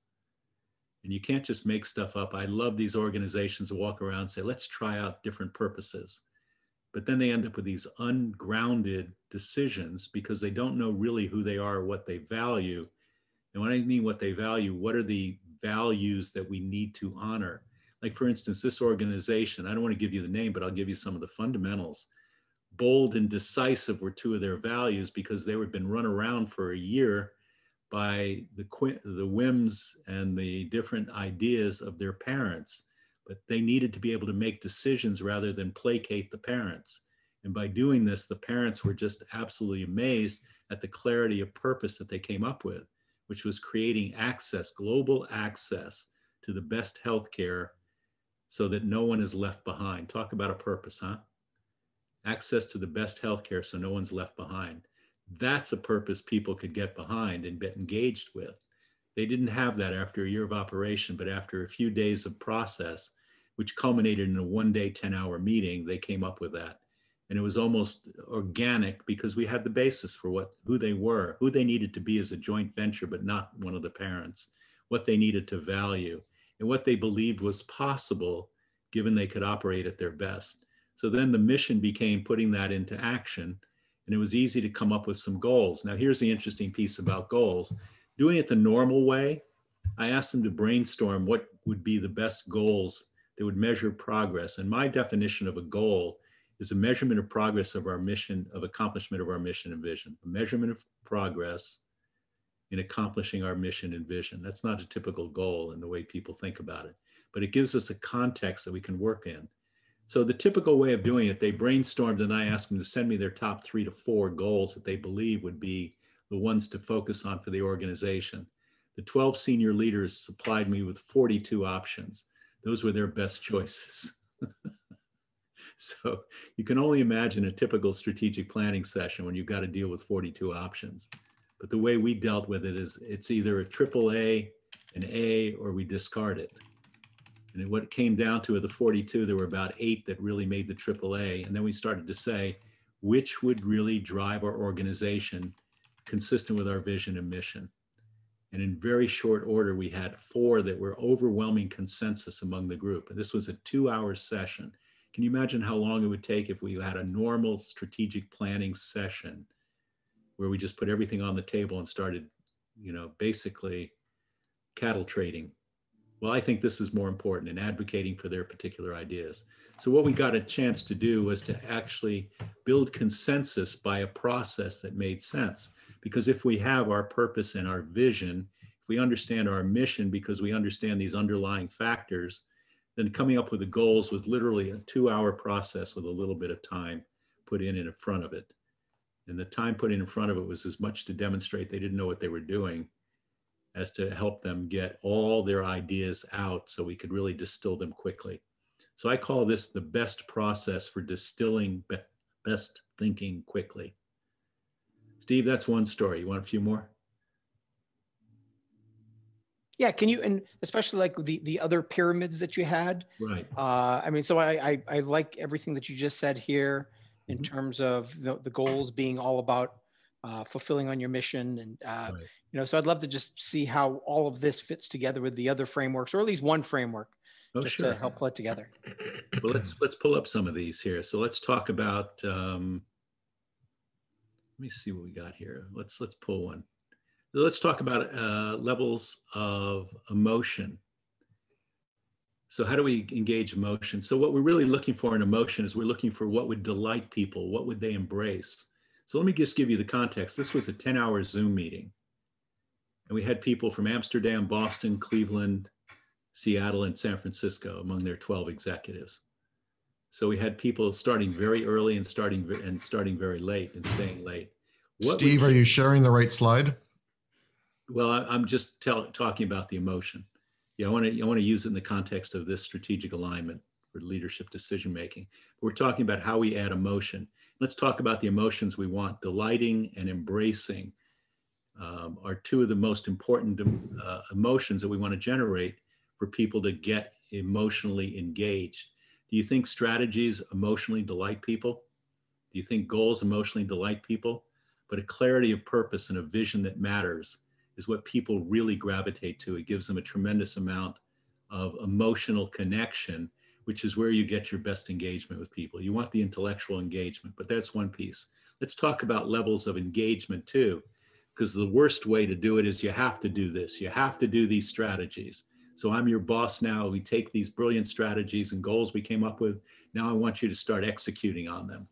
And you can't just make stuff up. I love these organizations that walk around and say, let's try out different purposes. But then they end up with these ungrounded decisions, because they don't know really who they are or what they value. And when I mean what they value, what are the values that we need to honor? Like, for instance, this organization, I don't want to give you the name, but I'll give you some of the fundamentals. Bold and decisive were two of their values, because they had been run around for a year by the, qu the whims and the different ideas of their parents, but they needed to be able to make decisions rather than placate the parents. And by doing this, the parents were just absolutely amazed at the clarity of purpose that they came up with, which was creating access, global access to the best healthcare so that no one is left behind. Talk about a purpose, huh? Access to the best healthcare so no one's left behind. That's a purpose people could get behind and get engaged with. They didn't have that after a year of operation, but after a few days of process, which culminated in a one-day, ten-hour meeting, they came up with that. And it was almost organic, because we had the basis for what, who they were, who they needed to be as a joint venture, but not one of the parents, what they needed to value, and what they believed was possible given they could operate at their best. So then the mission became putting that into action, and it was easy to come up with some goals. Now, here's the interesting piece about goals. Doing it the normal way, I asked them to brainstorm what would be the best goals that would measure progress. And my definition of a goal is a measurement of progress of our mission, of accomplishment of our mission and vision. A measurement of progress in accomplishing our mission and vision. That's not a typical goal in the way people think about it, but it gives us a context that we can work in. So the typical way of doing it, they brainstormed and I asked them to send me their top three to four goals that they believe would be the ones to focus on for the organization. The twelve senior leaders supplied me with forty-two options. Those were their best choices. So you can only imagine a typical strategic planning session when you've got to deal with forty-two options. But the way we dealt with it is it's either a triple A, an A, or we discard it. And what it came down to of the forty-two, there were about eight that really made the triple A. And then we started to say, which would really drive our organization consistent with our vision and mission? And in very short order, we had four that were overwhelming consensus among the group. And this was a two-hour session. Can you imagine how long it would take if we had a normal strategic planning session where we just put everything on the table and started, you know, basically cattle trading? Well, I think this is more important in advocating for their particular ideas. So what we got a chance to do was to actually build consensus by a process that made sense. Because if we have our purpose and our vision, if we understand our mission because we understand these underlying factors, then coming up with the goals was literally a two-hour process with a little bit of time put in in front of it. And the time put in in front of it was as much to demonstrate they didn't know what they were doing as to help them get all their ideas out so we could really distill them quickly. So I call this the best process for distilling be- best thinking quickly. Steve, that's one story. You want a few more? Yeah, can you, and especially like the, the other pyramids that you had. Right. Uh, I mean, so I, I, I like everything that you just said here in mm-hmm. terms of the, the goals being all about Uh, fulfilling on your mission, and uh, right. you know, so I'd love to just see how all of this fits together with the other frameworks, or at least one framework, oh, just sure. to help pull it together. Well, let's let's pull up some of these here. So let's talk about. Um, let me see what we got here. Let's let's pull one. Let's talk about uh, levels of emotion. So how do we engage emotion? So what we're really looking for in emotion is we're looking for what would delight people, what would they embrace. So let me just give you the context. This was a ten hour Zoom meeting. And we had people from Amsterdam, Boston, Cleveland, Seattle, and San Francisco among their twelve executives. So we had people starting very early and starting and starting very late and staying late. What Steve, you, are you sharing the right slide? Well, I, I'm just tell, talking about the emotion. Yeah, I want to I want to use it in the context of this strategic alignment for leadership decision-making. We're talking about how we add emotion. Let's talk about the emotions we want. Delighting and embracing um, are two of the most important uh, emotions that we want to generate for people to get emotionally engaged. Do you think strategies emotionally delight people? Do you think goals emotionally delight people? But a clarity of purpose and a vision that matters is what people really gravitate to. It gives them a tremendous amount of emotional connection, which is where you get your best engagement with people. You want the intellectual engagement, but that's one piece. Let's talk about levels of engagement too, because the worst way to do it is you have to do this. You have to do these strategies. So I'm your boss now. We take these brilliant strategies and goals we came up with. Now I want you to start executing on them.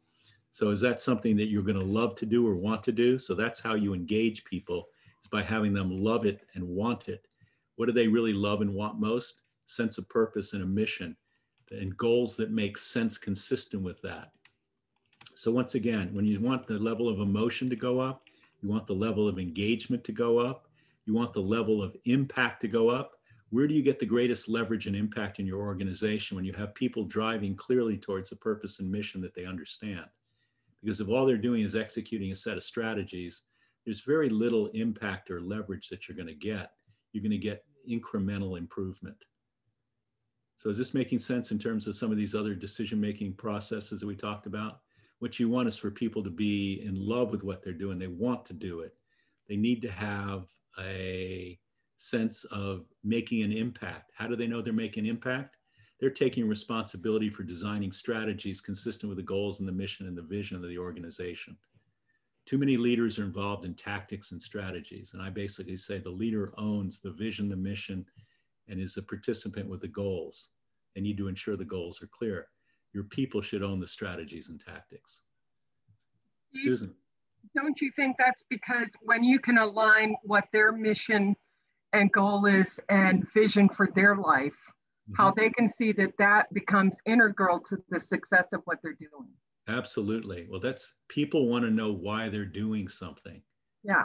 So is that something that you're going to love to do or want to do? So that's how you engage people, is by having them love it and want it. What do they really love and want most? Sense of purpose and a mission, and goals that make sense consistent with that. So once again, when you want the level of emotion to go up, you want the level of engagement to go up, you want the level of impact to go up. Where do you get the greatest leverage and impact in your organization? When you have people driving clearly towards the purpose and mission that they understand. Because if all they're doing is executing a set of strategies, there's very little impact or leverage that you're going to get. You're going to get incremental improvement. So is this making sense in terms of some of these other decision-making processes that we talked about? What you want is for people to be in love with what they're doing. They want to do it. They need to have a sense of making an impact. How do they know they're making an impact? They're taking responsibility for designing strategies consistent with the goals and the mission and the vision of the organization. Too many leaders are involved in tactics and strategies. And I basically say the leader owns the vision, the mission, and is the participant with the goals. They need to ensure the goals are clear. Your people should own the strategies and tactics. Susan. Don't you think that's because when you can align what their mission and goal is and vision for their life, mm-hmm. how they can see that that becomes integral to the success of what they're doing? Absolutely. Well, that's, people want to know why they're doing something. Yeah.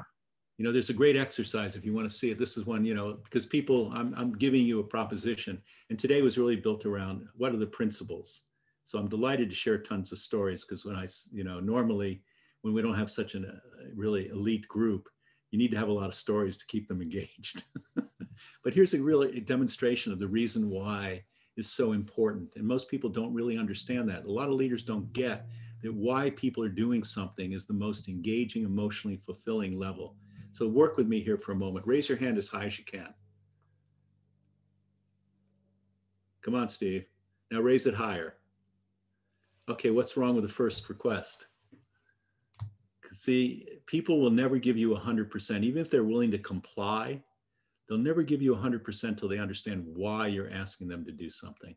You know, there's a great exercise if you want to see it. This is one, you know, because people, I'm, I'm giving you a proposition, and today was really built around what are the principles. So I'm delighted to share tons of stories because when I, you know, normally when we don't have such a uh, really elite group, you need to have a lot of stories to keep them engaged. But here's a real demonstration of the reason why is so important. And most people don't really understand that. A lot of leaders don't get that why people are doing something is the most engaging, emotionally fulfilling level. So work with me here for a moment. Raise your hand as high as you can. Come on, Steve. Now raise it higher. Okay, what's wrong with the first request? See, people will never give you one hundred percent. Even if they're willing to comply, they'll never give you one hundred percent until they understand why you're asking them to do something.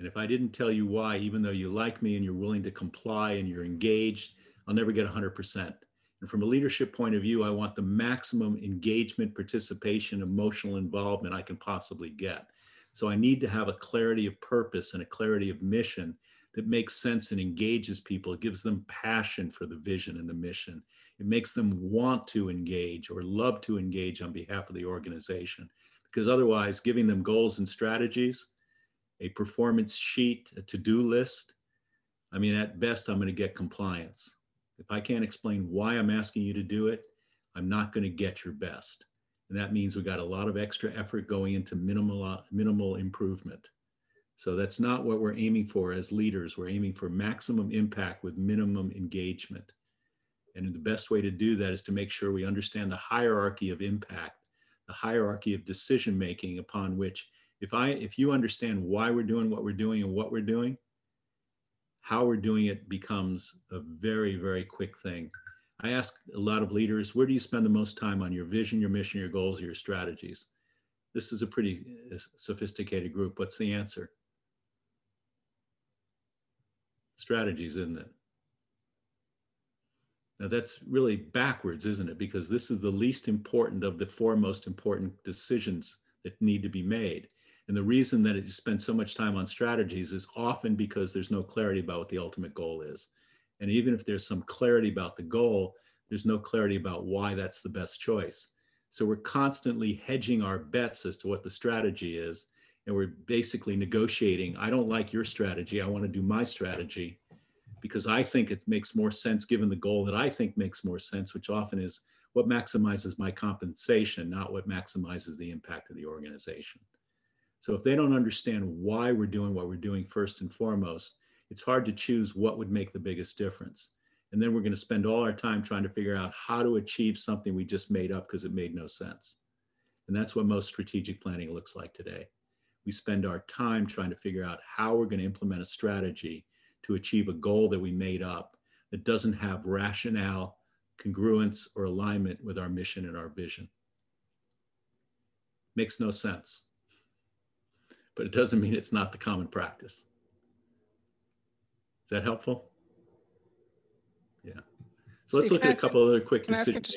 And if I didn't tell you why, even though you like me and you're willing to comply and you're engaged, I'll never get one hundred percent. And from a leadership point of view, I want the maximum engagement, participation, emotional involvement I can possibly get. So I need to have a clarity of purpose and a clarity of mission that makes sense and engages people. It gives them passion for the vision and the mission. It makes them want to engage or love to engage on behalf of the organization. Because otherwise, giving them goals and strategies, a performance sheet, a to-do list, I mean, at best, I'm going to get compliance. If I can't explain why I'm asking you to do it, I'm not going to get your best. And that means we got a lot of extra effort going into minimal, minimal improvement. So that's not what we're aiming for as leaders. We're aiming for maximum impact with minimum engagement. And the best way to do that is to make sure we understand the hierarchy of impact, the hierarchy of decision-making upon which, if I, if you understand why we're doing what we're doing and what we're doing, how we're doing it becomes a very, very quick thing. I ask a lot of leaders, where do you spend the most time on your vision, your mission, your goals, or your strategies? This is a pretty sophisticated group. What's the answer? Strategies, isn't it? Now that's really backwards, isn't it? Because this is the least important of the four most important decisions that need to be made. And the reason that you spend so much time on strategies is often because there's no clarity about what the ultimate goal is. And even if there's some clarity about the goal, there's no clarity about why that's the best choice. So we're constantly hedging our bets as to what the strategy is. And we're basically negotiating, I don't like your strategy, I want to do my strategy because I think it makes more sense given the goal that I think makes more sense, which often is what maximizes my compensation, not what maximizes the impact of the organization. So if they don't understand why we're doing what we're doing first and foremost, it's hard to choose what would make the biggest difference. And then we're going to spend all our time trying to figure out how to achieve something we just made up because it made no sense. And that's what most strategic planning looks like today. We spend our time trying to figure out how we're going to implement a strategy to achieve a goal that we made up that doesn't have rationale, congruence, or alignment with our mission and our vision. Makes no sense, but it doesn't mean it's not the common practice. Is that helpful? Yeah. So let's look at a couple other quick decisions.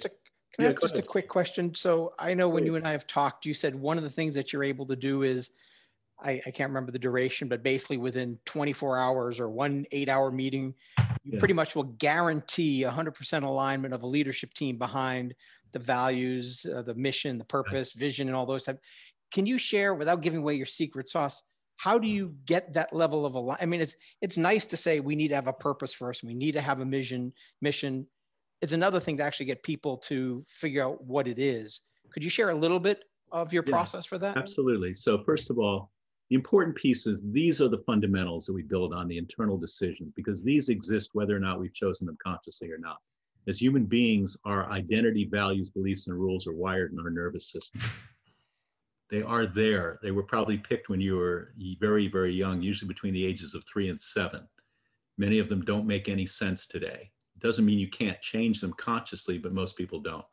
Can I ask just a quick question? So I know when you and I have talked, you said one of the things that you're able to do is, I, I can't remember the duration, but basically within twenty-four hours or one eight hour meeting, you yeah. pretty much will guarantee one hundred percent alignment of a leadership team behind the values, uh, the mission, the purpose, right. vision, and all those types. Can you share, without giving away your secret sauce, how do you get that level of alignment? I mean, it's, it's nice to say we need to have a purpose first. We need to have a mission, mission. It's another thing to actually get people to figure out what it is. Could you share a little bit of your yeah, process for that? Absolutely. So first of all, the important piece is these are the fundamentals that we build on, the internal decisions, because these exist whether or not we've chosen them consciously or not. As human beings, our identity, values, beliefs, and rules are wired in our nervous system. They are there. They were probably picked when you were very, very young, usually between the ages of three and seven. Many of them don't make any sense today. It doesn't mean you can't change them consciously, but most people don't.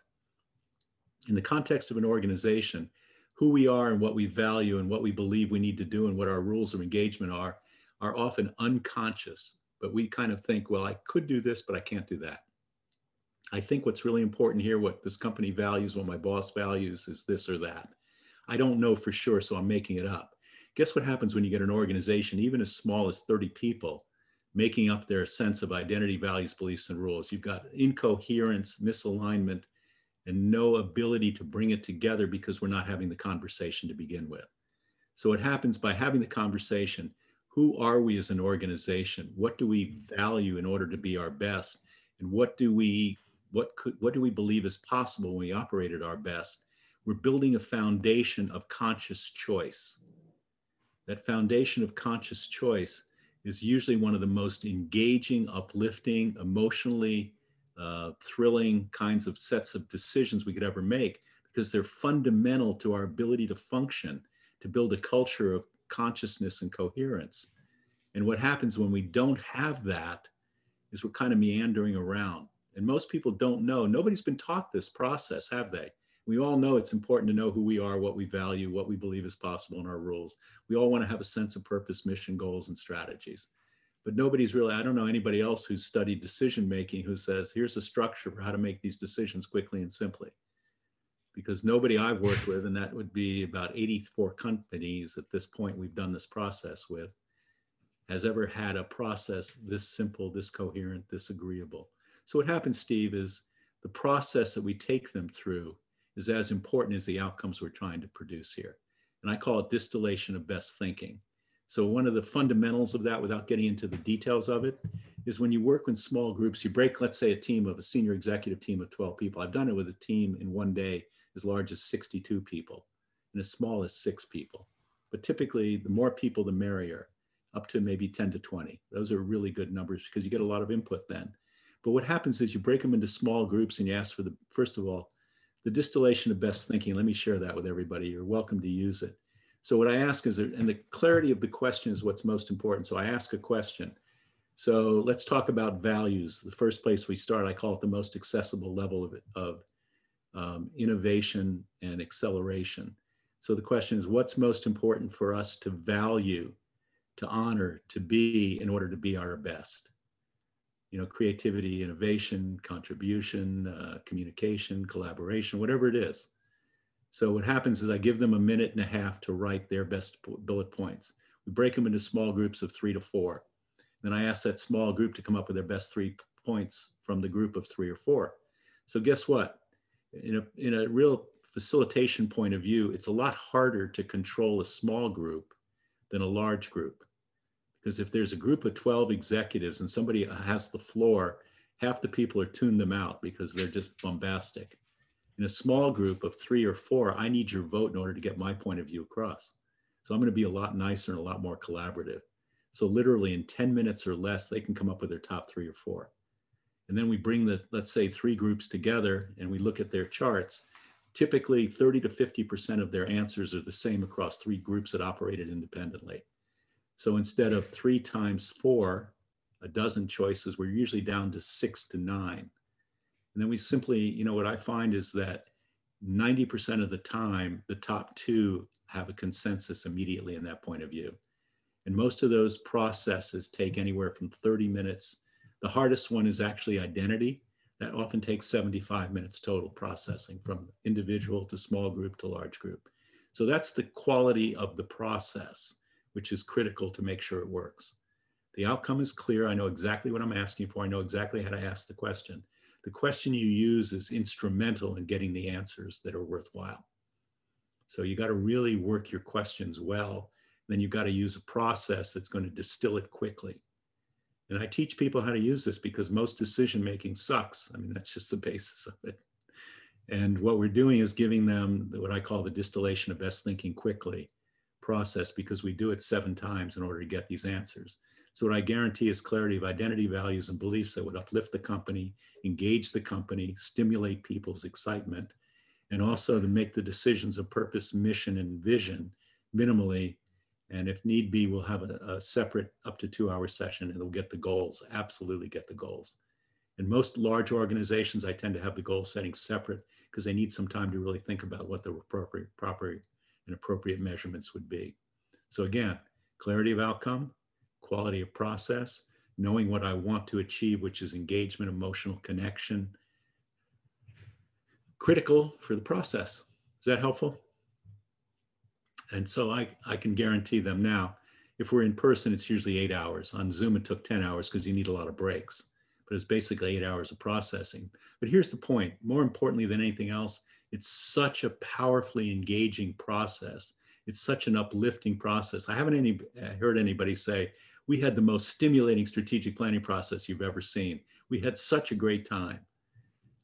In the context of an organization, who we are and what we value and what we believe we need to do and what our rules of engagement are, are often unconscious, but we kind of think, well, I could do this, but I can't do that. I think what's really important here, what this company values, what my boss values is this or that. I don't know for sure, so I'm making it up. Guess what happens when you get an organization, even as small as thirty people, making up their sense of identity, values, beliefs, and rules? You've got incoherence, misalignment, and no ability to bring it together because we're not having the conversation to begin with. So it happens by having the conversation. Who are we as an organization? What do we value in order to be our best? And what do we, what could, what do we believe is possible when we operate at our best? We're building a foundation of conscious choice. That foundation of conscious choice is usually one of the most engaging, uplifting, emotionally uh, thrilling kinds of sets of decisions we could ever make, because they're fundamental to our ability to function, to build a culture of consciousness and coherence. And what happens when we don't have that is we're kind of meandering around. And most people don't know. Nobody's been taught this process, have they? We all know it's important to know who we are, what we value, what we believe is possible in our rules. We all want to have a sense of purpose, mission, goals, and strategies. But nobody's really, I don't know anybody else who's studied decision-making who says, here's a structure for how to make these decisions quickly and simply. Because nobody I've worked with, and that would be about eighty-four companies at this point we've done this process with, has ever had a process this simple, this coherent, this agreeable. So what happens, Steve, is the process that we take them through is as important as the outcomes we're trying to produce here. And I call it distillation of best thinking. So one of the fundamentals of that, without getting into the details of it, is when you work in small groups, you break, let's say, a team of a senior executive team of twelve people. I've done it with a team in one day as large as sixty-two people and as small as six people. But typically, the more people, the merrier, up to maybe ten to twenty. Those are really good numbers because you get a lot of input then. But what happens is you break them into small groups and you ask for the, first of all, the distillation of best thinking. Let me share that with everybody. You're welcome to use it. So what I ask is, and the clarity of the question is what's most important. So I ask a question. So let's talk about values. The first place we start, I call it the most accessible level of, of um, innovation and acceleration. So the question is, what's most important for us to value, to honor, to be in order to be our best? You know, creativity, innovation, contribution, uh, communication, collaboration, whatever it is. So what happens is I give them a minute and a half to write their best bullet points. We break them into small groups of three to four. Then I ask that small group to come up with their best three points from the group of three or four. So guess what? In a, in a real facilitation point of view, it's a lot harder to control a small group than a large group. Because if there's a group of twelve executives and somebody has the floor, half the people are tuned them out because they're just bombastic. In a small group of three or four, I need your vote in order to get my point of view across. So I'm going to be a lot nicer and a lot more collaborative. So literally in ten minutes or less, they can come up with their top three or four. And then we bring the, let's say, three groups together and we look at their charts. Typically thirty to fifty percent of their answers are the same across three groups that operated independently. So instead of three times four, a dozen choices, we're usually down to six to nine. And then we simply, you know, what I find is that ninety percent of the time, the top two have a consensus immediately in that point of view. And most of those processes take anywhere from thirty minutes. The hardest one is actually identity. That often takes seventy-five minutes total processing from individual to small group to large group. So that's the quality of the process, which is critical to make sure it works. The outcome is clear. I know exactly what I'm asking for. I know exactly how to ask the question. The question you use is instrumental in getting the answers that are worthwhile. So you got to really work your questions well. Then you've got to use a process that's going to distill it quickly. And I teach people how to use this because most decision-making sucks. I mean, that's just the basis of it. And what we're doing is giving them what I call the distillation of best thinking quickly process, because we do it seven times in order to get these answers. So what I guarantee is clarity of identity, values, and beliefs that would uplift the company, engage the company, stimulate people's excitement, and also to make the decisions of purpose, mission, and vision minimally. And if need be, we'll have a, a separate up to two hour session and we'll get the goals, absolutely get the goals. And most large organizations, I tend to have the goal setting separate because they need some time to really think about what the appropriate, proper and appropriate measurements would be. So again, clarity of outcome, quality of process, knowing what I want to achieve, which is engagement, emotional connection, critical for the process. Is that helpful? And so I, I can guarantee them now, if we're in person, it's usually eight hours. On Zoom, it took ten hours because you need a lot of breaks, but it's basically eight hours of processing. But here's the point, more importantly than anything else, it's such a powerfully engaging process. It's such an uplifting process. I haven't any, heard anybody say, we had the most stimulating strategic planning process you've ever seen. We had such a great time.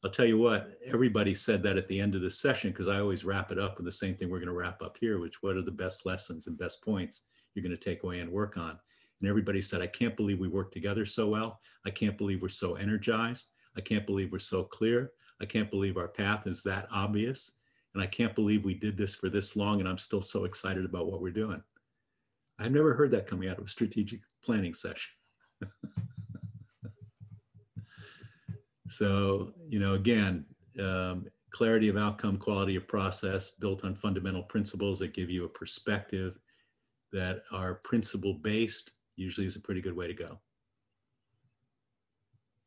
I'll tell you what, everybody said that at the end of the session, because I always wrap it up with the same thing we're going to wrap up here, which what are the best lessons and best points you're going to take away and work on. And everybody said, I can't believe we worked together so well. I can't believe we're so energized. I can't believe we're so clear. I can't believe our path is that obvious. And I can't believe we did this for this long and I'm still so excited about what we're doing. I've never heard that coming out of a strategic planning session. So, you know, again, um, clarity of outcome, quality of process built on fundamental principles that give you a perspective that are principle-based usually is a pretty good way to go.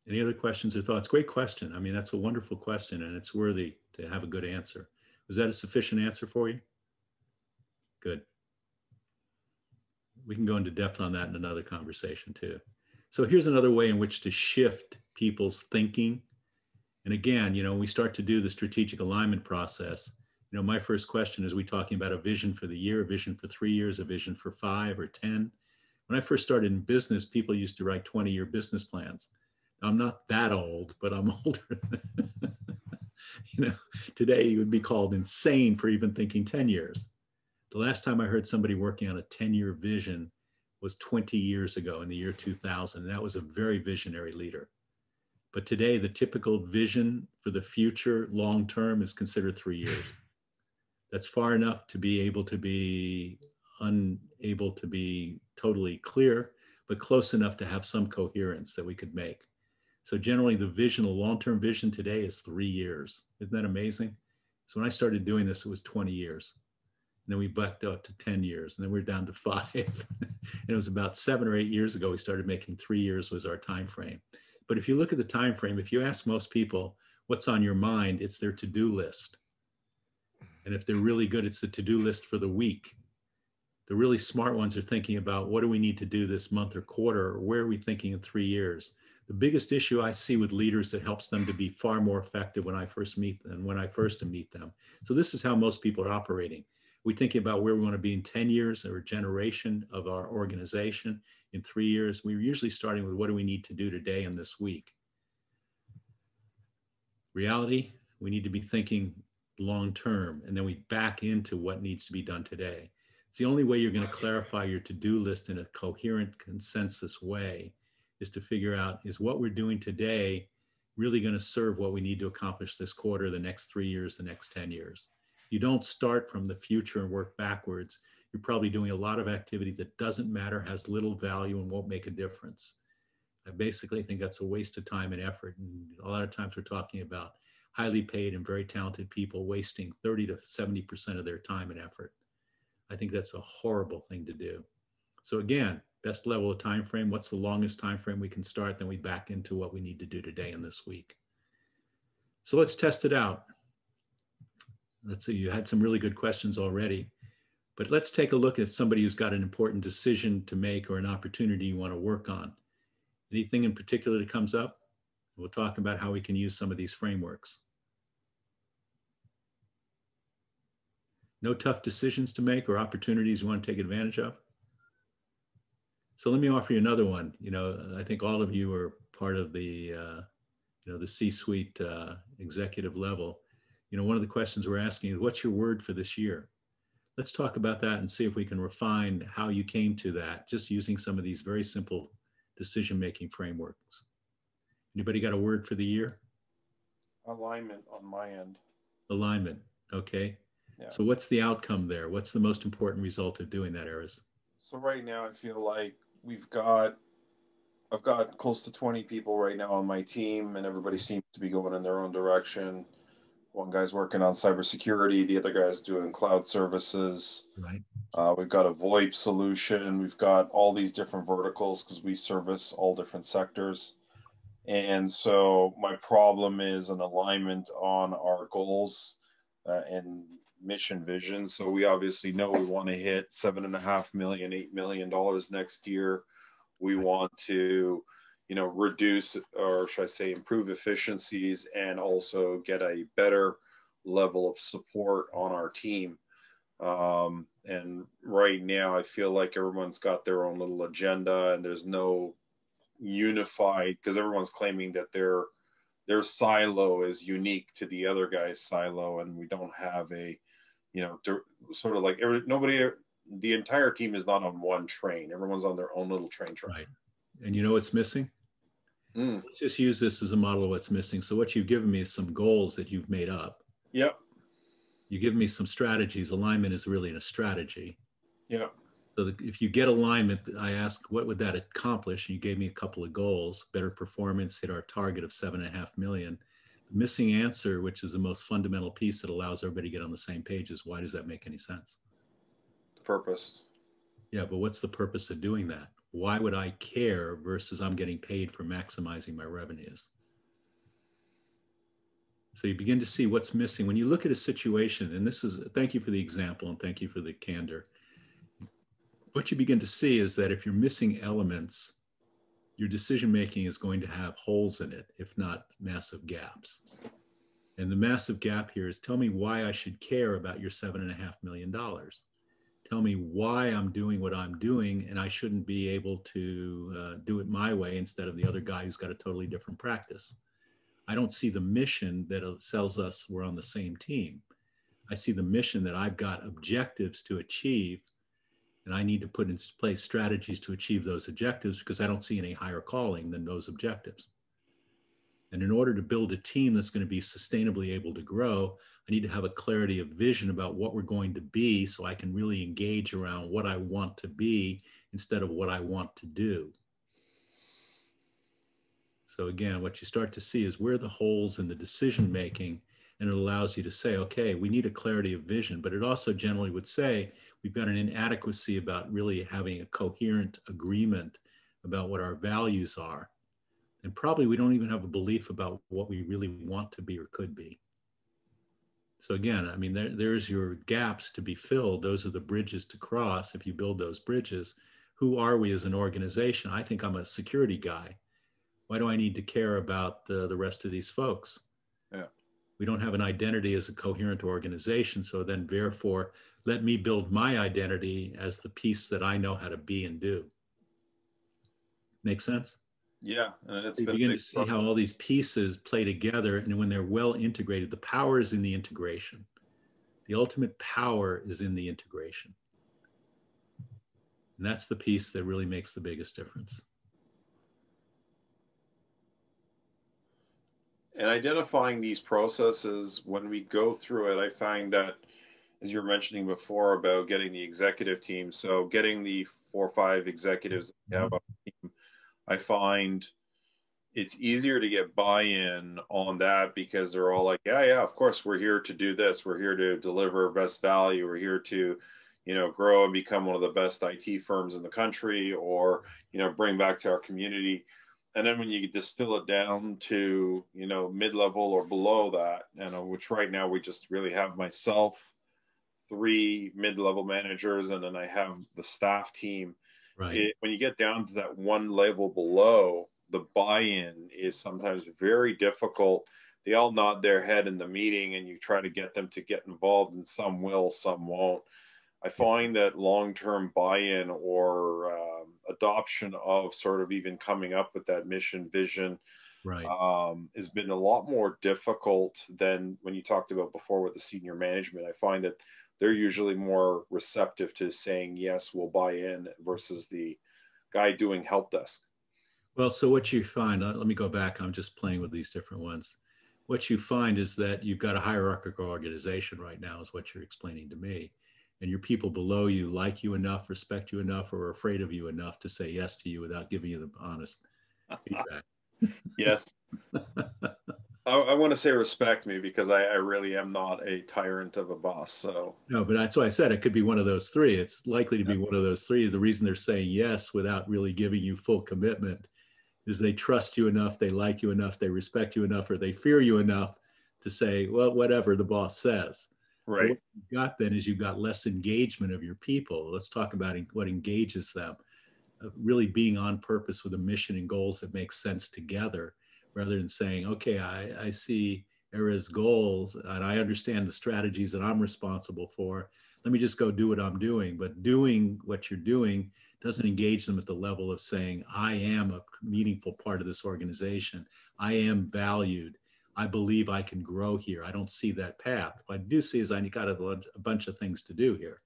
Any other questions or thoughts? Great question. I mean, that's a wonderful question and it's worthy to have a good answer. Was that a sufficient answer for you? Good. We can go into depth on that in another conversation too. So here's another way in which to shift people's thinking. And again, you know, when we start to do the strategic alignment process, you know, my first question is, we talking about a vision for the year, a vision for three years, a vision for five or ten? When I first started in business, people used to write twenty year business plans. Now, I'm not that old, but I'm older. You know, today you would be called insane for even thinking ten years. The last time I heard somebody working on a ten year vision was twenty years ago in the year two thousand. And that was a very visionary leader. But today, the typical vision for the future long-term is considered three years. That's far enough to be able to be unable to be totally clear, but close enough to have some coherence that we could make. So generally the vision, the long-term vision today is three years. Isn't that amazing? So when I started doing this, it was twenty years. And then we bucked up to ten years and then we're down to five. And it was about seven or eight years ago, we started making three years was our time frame. But if you look at the time frame, if you ask most people what's on your mind, it's their to-do list. And if they're really good, it's the to-do list for the week. The really smart ones are thinking about what do we need to do this month or quarter, or where are we thinking in three years? The biggest issue I see with leaders that helps them to be far more effective when I first meet them, when I first meet them. So this is how most people are operating. We're thinking about where we want to be in ten years or a generation of our organization in three years. We're usually starting with what do we need to do today and this week. Reality, we need to be thinking long-term, and then we back into what needs to be done today. It's the only way you're going to clarify your to-do list in a coherent consensus way is to figure out, is what we're doing today really going to serve what we need to accomplish this quarter, the next three years, the next ten years. You don't start from the future and work backwards. You're probably doing a lot of activity that doesn't matter, has little value, and won't make a difference. I basically think that's a waste of time and effort. And a lot of times we're talking about highly paid and very talented people wasting thirty to seventy percent of their time and effort. I think that's a horrible thing to do. So again, best level of time frame. What's the longest time frame we can start? Then we back into what we need to do today and this week. So let's test it out. Let's see, you had some really good questions already, but let's take a look at somebody who's got an important decision to make or an opportunity you want to work on. Anything in particular that comes up? We'll talk about how we can use some of these frameworks. No tough decisions to make or opportunities you want to take advantage of? So let me offer you another one. You know, I think all of you are part of the, uh, you know, the C-suite uh, executive level. You know, one of the questions we're asking is, what's your word for this year? let's talk about that and see if we can refine how you came to that, just using some of these very simple decision-making frameworks. Anybody got a word for the year? Alignment on my end. Alignment, okay. Yeah. So what's the outcome there? What's the most important result of doing that, Aris? So right now I feel like we've got, I've got close to twenty people right now on my team, and everybody seems to be going in their own direction. One guy's working on cybersecurity, the other guy's doing cloud services. Right. Uh, we've got a VoIP solution. We've got all these different verticals because we service all different sectors. And so my problem is an alignment on our goals uh, and mission vision. So we obviously know we want to hit seven and a half million, eight million dollars next year. We want to, you know, reduce, or should I say, improve efficiencies, and also get a better level of support on our team. Um, and right now, I feel like everyone's got their own little agenda, and there's no unified, because everyone's claiming that their their silo is unique to the other guy's silo, and we don't have a, you know, sort of like every, nobody. The entire team is not on one train. Everyone's on their own little train track. Right. And you know what's missing? Mm. So let's just use this as a model of what's missing. So what you've given me is some goals that you've made up. Yep. You give me some strategies. Alignment is really a strategy. Yep. So the, if you get alignment, I ask, what would that accomplish? And you gave me a couple of goals: better performance, hit our target of seven and a half million. The missing answer, which is the most fundamental piece that allows everybody to get on the same page, is why does that make any sense? Purpose. Yeah, but what's the purpose of doing that? Why would I care versus I'm getting paid for maximizing my revenues? So you begin to see what's missing. When you look at a situation, and this is, thank you for the example and thank you for the candor. What you begin to see is that if you're missing elements, your decision-making is going to have holes in it, if not massive gaps. And the massive gap here is, tell me why I should care about your seven and a half million dollars. Tell me why I'm doing what I'm doing, and I shouldn't be able to uh, do it my way instead of the other guy who's got a totally different practice. I don't see the mission that sells us we're on the same team. I see the mission that I've got objectives to achieve, and I need to put in place strategies to achieve those objectives, because I don't see any higher calling than those objectives. And in order to build a team that's going to be sustainably able to grow, I need to have a clarity of vision about what we're going to be, so I can really engage around what I want to be instead of what I want to do. So again, what you start to see is where the holes in the decision making, and it allows you to say, okay, we need a clarity of vision, but it also generally would say we've got an inadequacy about really having a coherent agreement about what our values are. And probably we don't even have a belief about what we really want to be or could be. So again, I mean, there, there's your gaps to be filled. Those are the bridges to cross. If you build those bridges, who are we as an organization? I think I'm a security guy. Why do I need to care about the, the rest of these folks? Yeah. We don't have an identity as a coherent organization. So then therefore, let me build my identity as the piece that I know how to be and do. Make sense? Yeah, and it's you been begin to see problem. How all these pieces play together, and when they're well integrated, the power is in the integration. The ultimate power is in the integration, and that's the piece that really makes the biggest difference. And identifying these processes when we go through it, I find that, as you were mentioning before about getting the executive team, so getting the four or five executives that have on the team, I find it's easier to get buy-in on that, because they're all like, yeah, yeah, of course, we're here to do this. We're here to deliver best value. We're here to, you know, grow and become one of the best I T firms in the country, or, you know, bring back to our community. And then when you distill it down to, you know, mid-level or below that, you know, which right now we just really have myself, three mid-level managers, and then I have the staff team. Right. It, when you get down to that one level below, the buy-in is sometimes very difficult. They all nod their head in the meeting, and you try to get them to get involved, and some will, some won't. I find that long-term buy-in or um, adoption of sort of even coming up with that mission vision right. um, has been a lot more difficult than when you talked about before with the senior management. I find that they're usually more receptive to saying, yes, we'll buy in, versus the guy doing help desk. Well, so what you find, let me go back, I'm just playing with these different ones. What you find is that you've got a hierarchical organization right now, is what you're explaining to me. And your people below you like you enough, respect you enough, or are afraid of you enough to say yes to you without giving you the honest feedback. Yes. I, I want to say respect me, because I, I really am not a tyrant of a boss. So no, but that's why I said it could be one of those three. It's likely to be one of those three. The reason they're saying yes without really giving you full commitment is they trust you enough, they like you enough, they respect you enough, or they fear you enough to say, well, whatever the boss says. Right. So what you've got then is you've got less engagement of your people. Let's talk about what engages them. Really being on purpose with a mission and goals that make sense together, rather than saying, okay, I, I see Era's goals and I understand the strategies that I'm responsible for. Let me just go do what I'm doing. But doing what you're doing doesn't engage them at the level of saying, I am a meaningful part of this organization. I am valued. I believe I can grow here. I don't see that path. What I do see is I got a, a bunch of things to do here.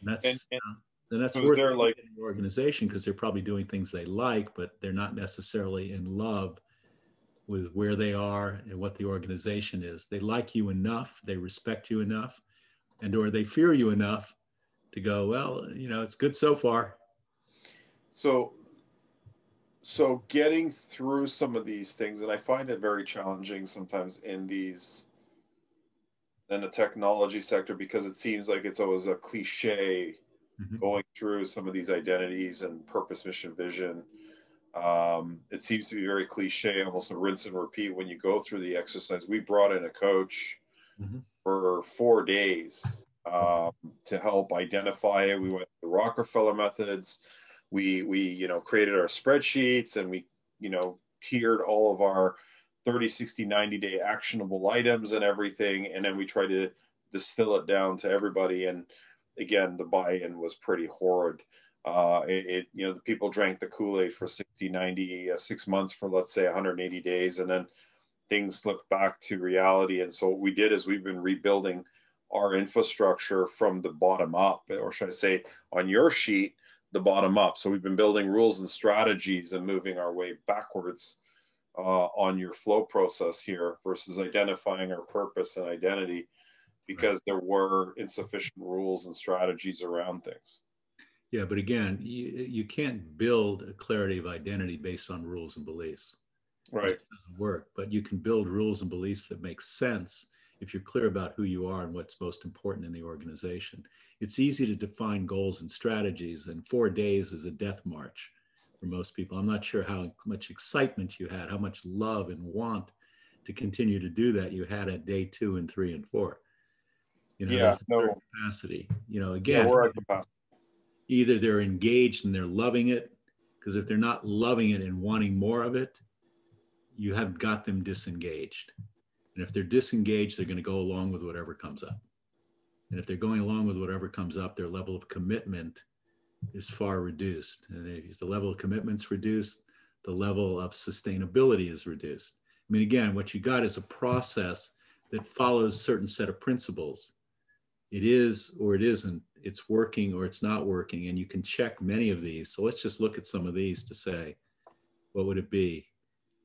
And that's... And, and uh, And that's so worth it like, in the organization, because they're probably doing things they like, but they're not necessarily in love with where they are and what the organization is. They like you enough, they respect you enough, and or they fear you enough to go, well, you know, it's good so far. So, so getting through some of these things, and I find it very challenging sometimes in these, in the technology sector, because it seems like it's always a cliche. Mm-hmm. Going through some of these identities and purpose, mission, vision, um, it seems to be very cliche, almost a rinse and repeat when you go through the exercise. We brought in a coach mm-hmm. for four days um, to help identify it. We went to the Rockefeller methods. We, we, you know, created our spreadsheets, and we, you know, tiered all of our thirty, sixty, ninety day actionable items and everything. And then we tried to distill it down to everybody. And again, the buy-in was pretty horrid. Uh, it, it, you know, the people drank the Kool-Aid for sixty, ninety, uh, six months for, let's say, one hundred eighty days, and then things slipped back to reality. And so what we did is we've been rebuilding our infrastructure from the bottom up, or should I say, on your sheet, the bottom up. So we've been building rules and strategies and moving our way backwards uh, on your flow process here, versus identifying our purpose and identity, because there were insufficient rules and strategies around things. Yeah, but again, you, you can't build a clarity of identity based on rules and beliefs. Right. It just doesn't work, but you can build rules and beliefs that make sense if you're clear about who you are and what's most important in the organization. It's easy to define goals and strategies, and four days is a death march for most people. I'm not sure how much excitement you had, how much love and want to continue to do that you had at day two and three and four. You know, yeah, no. capacity. You know, again, yeah, capacity. Either they're engaged and they're loving it, because if they're not loving it and wanting more of it, you have got them disengaged. And if they're disengaged, they're going to go along with whatever comes up. And if they're going along with whatever comes up, their level of commitment is far reduced. And if the level of commitment's reduced, the level of sustainability is reduced. I mean, again, what you got is a process that follows a certain set of principles. It is or it isn't, it's working or it's not working, and you can check many of these. So let's just look at some of these to say, what would it be?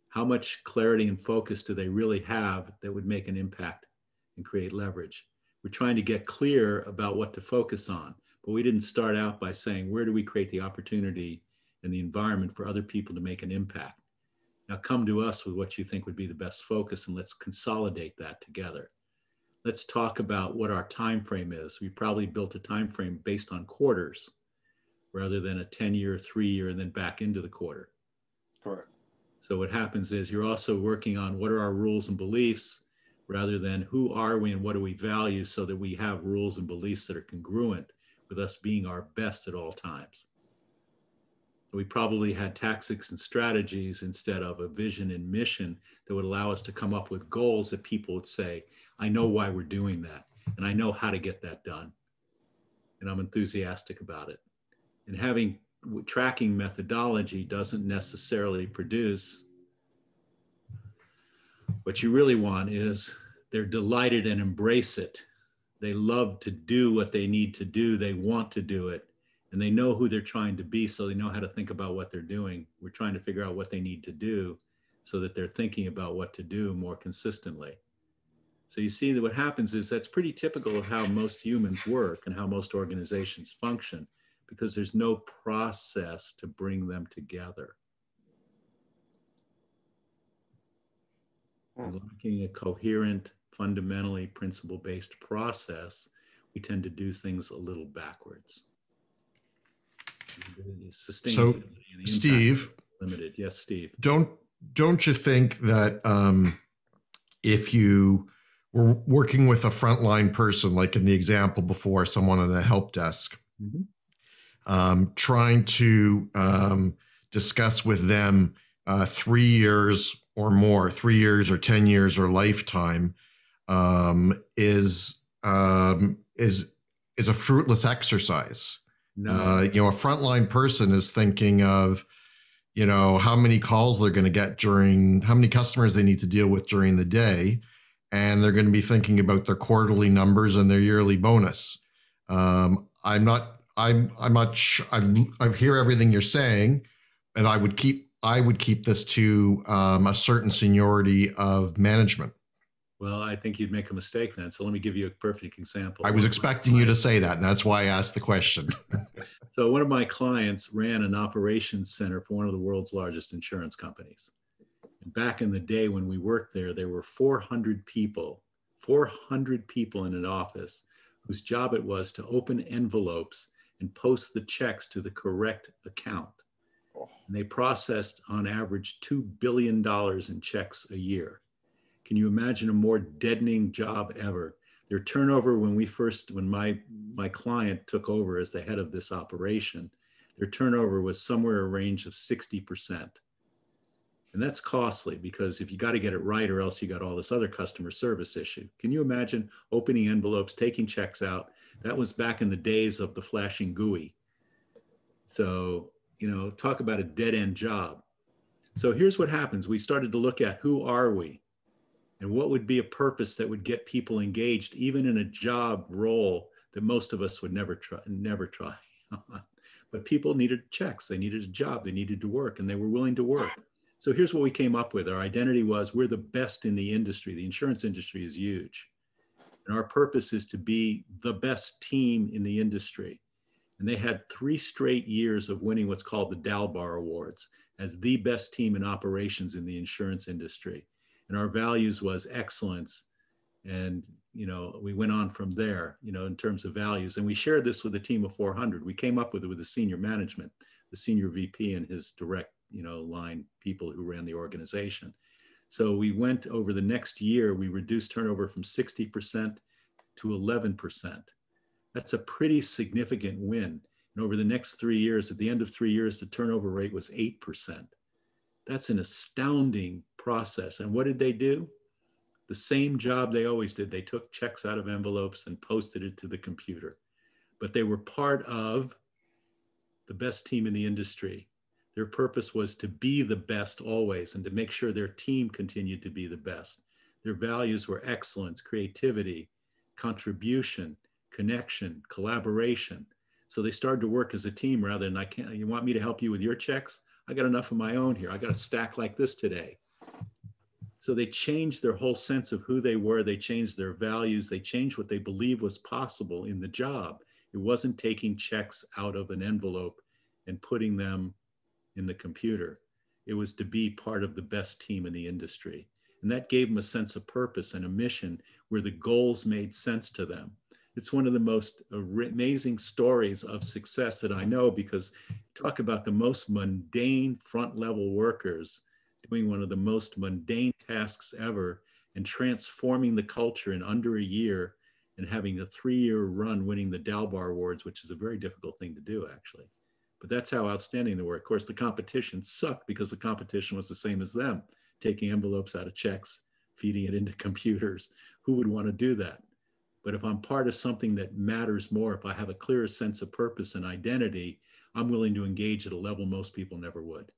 How much clarity and focus do they really have that would make an impact and create leverage? We're trying to get clear about what to focus on, but we didn't start out by saying, where do we create the opportunity and the environment for other people to make an impact? Now come to us with what you think would be the best focus, and let's consolidate that together. Let's talk about what our time frame is. We probably built a time frame based on quarters rather than a ten-year, three-year, and then back into the quarter. Correct. So what happens is you're also working on what are our rules and beliefs rather than who are we and what do we value, so that we have rules and beliefs that are congruent with us being our best at all times. We probably had tactics and strategies instead of a vision and mission that would allow us to come up with goals that people would say, I know why we're doing that, and I know how to get that done, and I'm enthusiastic about it. And having tracking methodology doesn't necessarily produce. What you really want is they're delighted and embrace it They love to do what they need to do. They want to do it. And they know who they're trying to be, so they know how to think about what they're doing. We're trying to figure out what they need to do so that they're thinking about what to do more consistently. So you see that what happens is that's pretty typical of how most humans work and how most organizations function, because there's no process to bring them together. Lacking a coherent, fundamentally principle-based process, we tend to do things a little backwards. So, Steve, limited. Yes, Steve. Don't don't you think that um, if you were working with a frontline person, like in the example before, someone on a help desk, mm-hmm. um, trying to um, discuss with them uh, three years or more, three years or ten years or lifetime, um, is um, is is a fruitless exercise. No. Uh, you know, a frontline person is thinking of, you know, how many calls they're going to get during, how many customers they need to deal with during the day. And they're going to be thinking about their quarterly numbers and their yearly bonus. Um, I'm not, I'm, I'm not, sh- I'm, I hear everything you're saying, and I would keep, I would keep this to um, a certain seniority of management. Well, I think you'd make a mistake then. So let me give you a perfect example. I was expecting you to say that, and that's why I asked the question. So one of my clients ran an operations center for one of the world's largest insurance companies. And back in the day when we worked there, there were four hundred people, four hundred people in an office whose job it was to open envelopes and post the checks to the correct account. And they processed on average two billion dollars in checks a year. Can you imagine a more deadening job ever? Their turnover when we first, when my, my client took over as the head of this operation, their turnover was somewhere a range of sixty percent. And that's costly, because if you got to get it right, or else you got all this other customer service issue. Can you imagine opening envelopes, taking checks out? That was back in the days of the flashing G U I. So, you know, talk about a dead end job. So here's what happens. We started to look at, who are we? And what would be a purpose that would get people engaged, even in a job role that most of us would never try, never try. But people needed checks, they needed a job, they needed to work, and they were willing to work. So here's what we came up with. Our identity was, we're the best in the industry. The insurance industry is huge. And our purpose is to be the best team in the industry. And they had three straight years of winning what's called the Dalbar Awards as the best team in operations in the insurance industry. And our values was excellence. And, you know, we went on from there, you know, in terms of values. And we shared this with a team of four hundred. We came up with it with the senior management, the senior V P and his direct, you know, line people who ran the organization. So we went over the next year, we reduced turnover from sixty percent to eleven percent. That's a pretty significant win. And over the next three years, at the end of three years, the turnover rate was eight percent. That's an astounding process. And what did they do? The same job they always did. They took checks out of envelopes and posted it to the computer. But they were part of the best team in the industry. Their purpose was to be the best always and to make sure their team continued to be the best. Their values were excellence, creativity, contribution, connection, collaboration. So they started to work as a team rather than, I can't, you want me to help you with your checks? I got enough of my own here. I got a stack like this today. So they changed their whole sense of who they were. They changed their values. They changed what they believed was possible in the job. It wasn't taking checks out of an envelope and putting them in the computer. It was to be part of the best team in the industry. And that gave them a sense of purpose and a mission where the goals made sense to them. It's one of the most amazing stories of success that I know, because talk about the most mundane front level workers doing one of the most mundane tasks ever and transforming the culture in under a year and having a three year run winning the Dalbar Awards, which is a very difficult thing to do actually. But that's how outstanding they were. Of course, the competition sucked because the competition was the same as them, taking envelopes out of checks, feeding it into computers. Who would want to do that? But if I'm part of something that matters more, if I have a clearer sense of purpose and identity, I'm willing to engage at a level most people never would.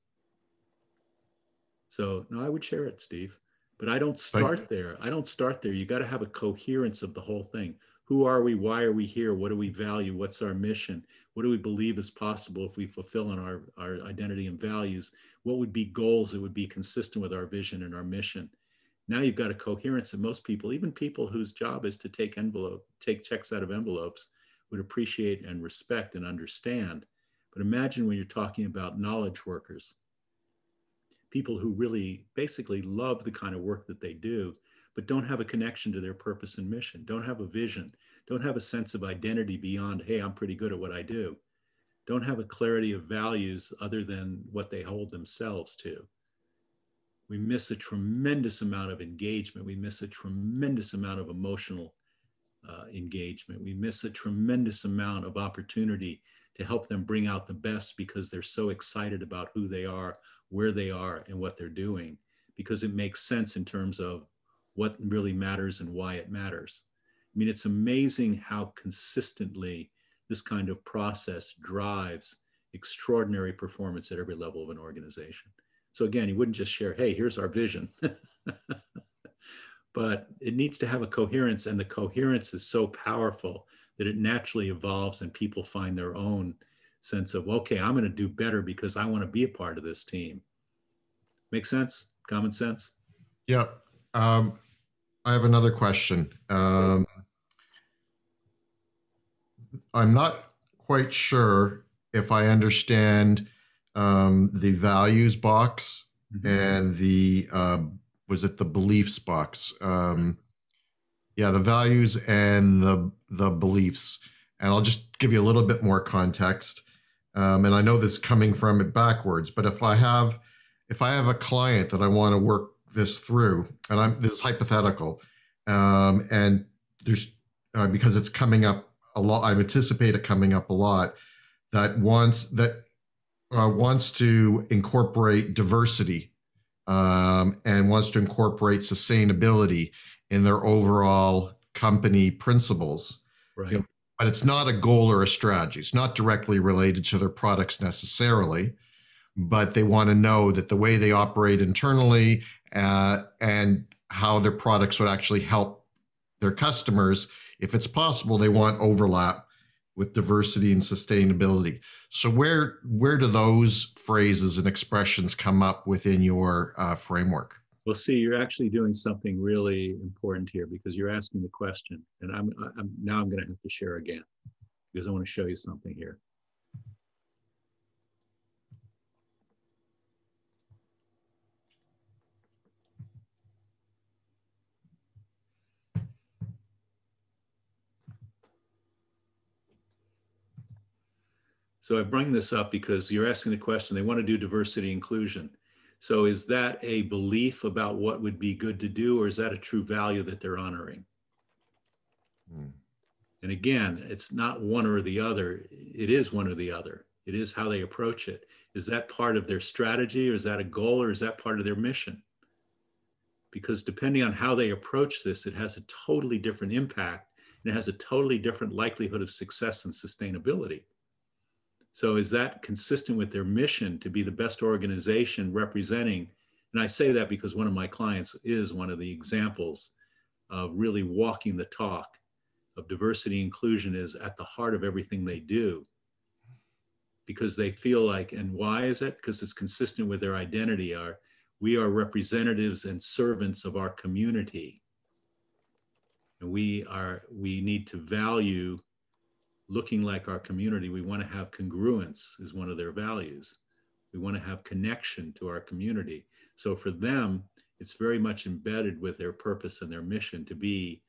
So no, I would share it, Steve, but I don't start there. I don't start there. You got to have a coherence of the whole thing. Who are we? Why are we here? What do we value? What's our mission? What do we believe is possible if we fulfill on our, our identity and values? What would be goals that would be consistent with our vision and our mission? Now you've got a coherence that most people, even people whose job is to take envelope, take checks out of envelopes, would appreciate and respect and understand. But imagine when you're talking about knowledge workers, people who really basically love the kind of work that they do, but don't have a connection to their purpose and mission, don't have a vision, don't have a sense of identity beyond, hey, I'm pretty good at what I do, don't have a clarity of values other than what they hold themselves to. We miss a tremendous amount of engagement. We miss a tremendous amount of emotional uh, engagement. We miss a tremendous amount of opportunity to help them bring out the best because they're so excited about who they are, where they are, and what they're doing, because it makes sense in terms of what really matters and why it matters. I mean, it's amazing how consistently this kind of process drives extraordinary performance at every level of an organization. So again, you wouldn't just share, hey, here's our vision, but it needs to have a coherence, and the coherence is so powerful that it naturally evolves and people find their own sense of, okay, I'm going to do better because I want to be a part of this team. Make sense? Common sense? Yeah. Um, I have another question. Um, I'm not quite sure if I understand um, the values box mm-hmm. and the, uh, was it the beliefs box? Um, yeah, the values and the, the beliefs. And I'll just give you a little bit more context. Um, and I know this coming from it backwards, but if I have, if I have a client that I want to work this through, and I'm this is hypothetical, um, and there's uh, because it's coming up a lot. I anticipate it coming up a lot. That wants that uh, wants to incorporate diversity um, and wants to incorporate sustainability in their overall company principles. Right. You know, but it's not a goal or a strategy. It's not directly related to their products necessarily, but they want to know that the way they operate internally Uh, and how their products would actually help their customers. If it's possible, they want overlap with diversity and sustainability. So where, where do those phrases and expressions come up within your uh, framework? Well, see, you're actually doing something really important here because you're asking the question, and I'm, I'm now I'm going to have to share again because I want to show you something here. So I bring this up because you're asking the question, they want to do diversity inclusion. So is that a belief about what would be good to do, or is that a true value that they're honoring? Mm. And again, it's not one or the other. It is one or the other. It is how they approach it. Is that part of their strategy, or is that a goal, or is that part of their mission? Because depending on how they approach this, it has a totally different impact, and it has a totally different likelihood of success and sustainability. So is that consistent with their mission to be the best organization representing? And I say that because one of my clients is one of the examples of really walking the talk of diversity. Inclusion is at the heart of everything they do because they feel like, and why is that? Because it's consistent with their identity. Our, we are representatives and servants of our community. And we are, we need to value looking like our community. We want to have congruence is one of their values. We want to have connection to our community. So for them, it's very much embedded with their purpose and their mission to be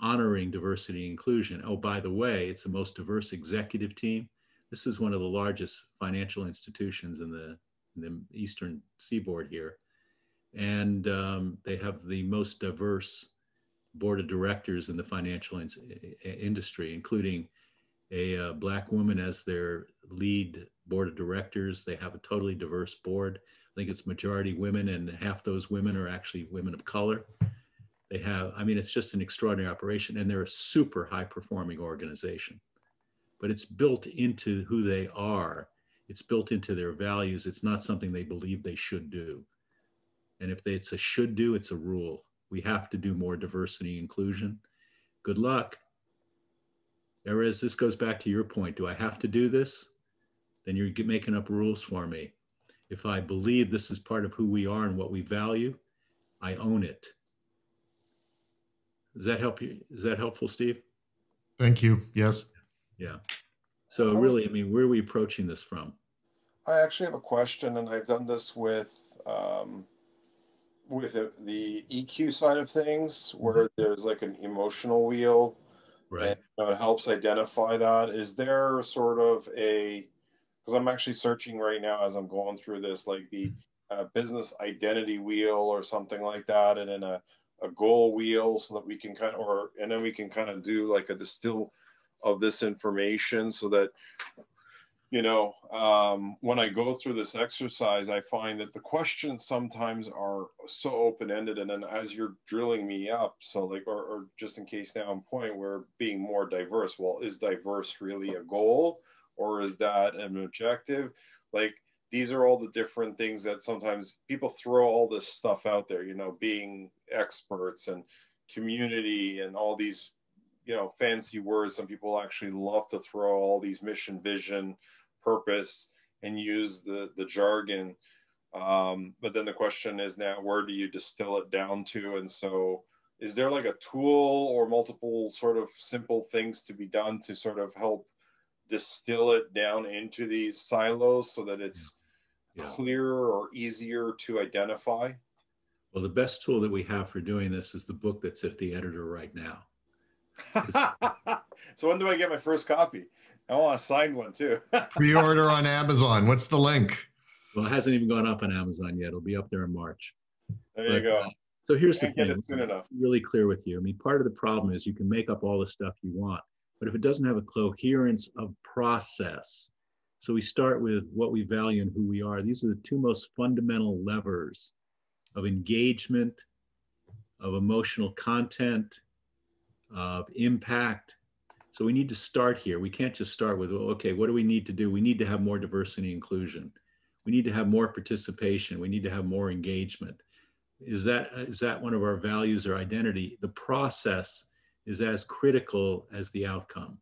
honoring diversity and inclusion. Oh, by the way, it's the most diverse executive team. This is one of the largest financial institutions in the, in the Eastern Seaboard here. And um, they have the most diverse board of directors in the financial in industry, including a uh, Black woman as their lead board of directors. They have a totally diverse board. I think it's majority women, and half those women are actually women of color. They have, I mean, it's just an extraordinary operation, and they're a super high performing organization, but it's built into who they are. It's built into their values. It's not something they believe they should do. And if they, it's a should do, it's a rule. We have to do more diversity inclusion. Good luck. Erez, this goes back to your point. Do I have to do this? Then you're making up rules for me. If I believe this is part of who we are and what we value, I own it. Does that help you? Is that helpful, Steve? Thank you. Yes. Yeah. So really, I mean, where are we approaching this from? I actually have a question, and I've done this with um, with the E Q side of things, where there's like an emotional wheel, right? And it helps identify that. Is there sort of a, because I'm actually searching right now as I'm going through this, like the uh, business identity wheel or something like that, and then a, a goal wheel, so that we can kind of, or and then we can kind of do like a distill of this information, so that, you know, um, when I go through this exercise, I find that the questions sometimes are so open-ended, and then as you're drilling me up, so like, or, or just in case now I'm pointing, we're being more diverse. Well, is diverse really a goal, or is that an objective? Like, these are all the different things that sometimes people throw all this stuff out there, you know, being experts and community and all these, you know, fancy words. Some people actually love to throw all these mission, vision, purpose, and use the, the jargon. Um, but then the question is now, where do you distill it down to? And so is there like a tool or multiple sort of simple things to be done to sort of help distill it down into these silos so that it's yeah. Yeah. clearer or easier to identify? Well, the best tool that we have for doing this is the book that's at the editor right now. So when do I get my first copy? I want a signed one too. Pre-order on Amazon. What's the link? Well, it hasn't even gone up on Amazon yet. It'll be up there in March. There but, you go. Uh, so here's the thing. I'm really clear with you. I mean, part of the problem is you can make up all the stuff you want, but if it doesn't have a coherence of process, so we start with what we value and who we are. These are the two most fundamental levers of engagement, of emotional content, of impact. So we need to start here. We can't just start with, well, okay, what do we need to do? We need to have more diversity and inclusion. We need to have more participation. We need to have more engagement. Is that, is that one of our values or identity? The process is as critical as the outcome.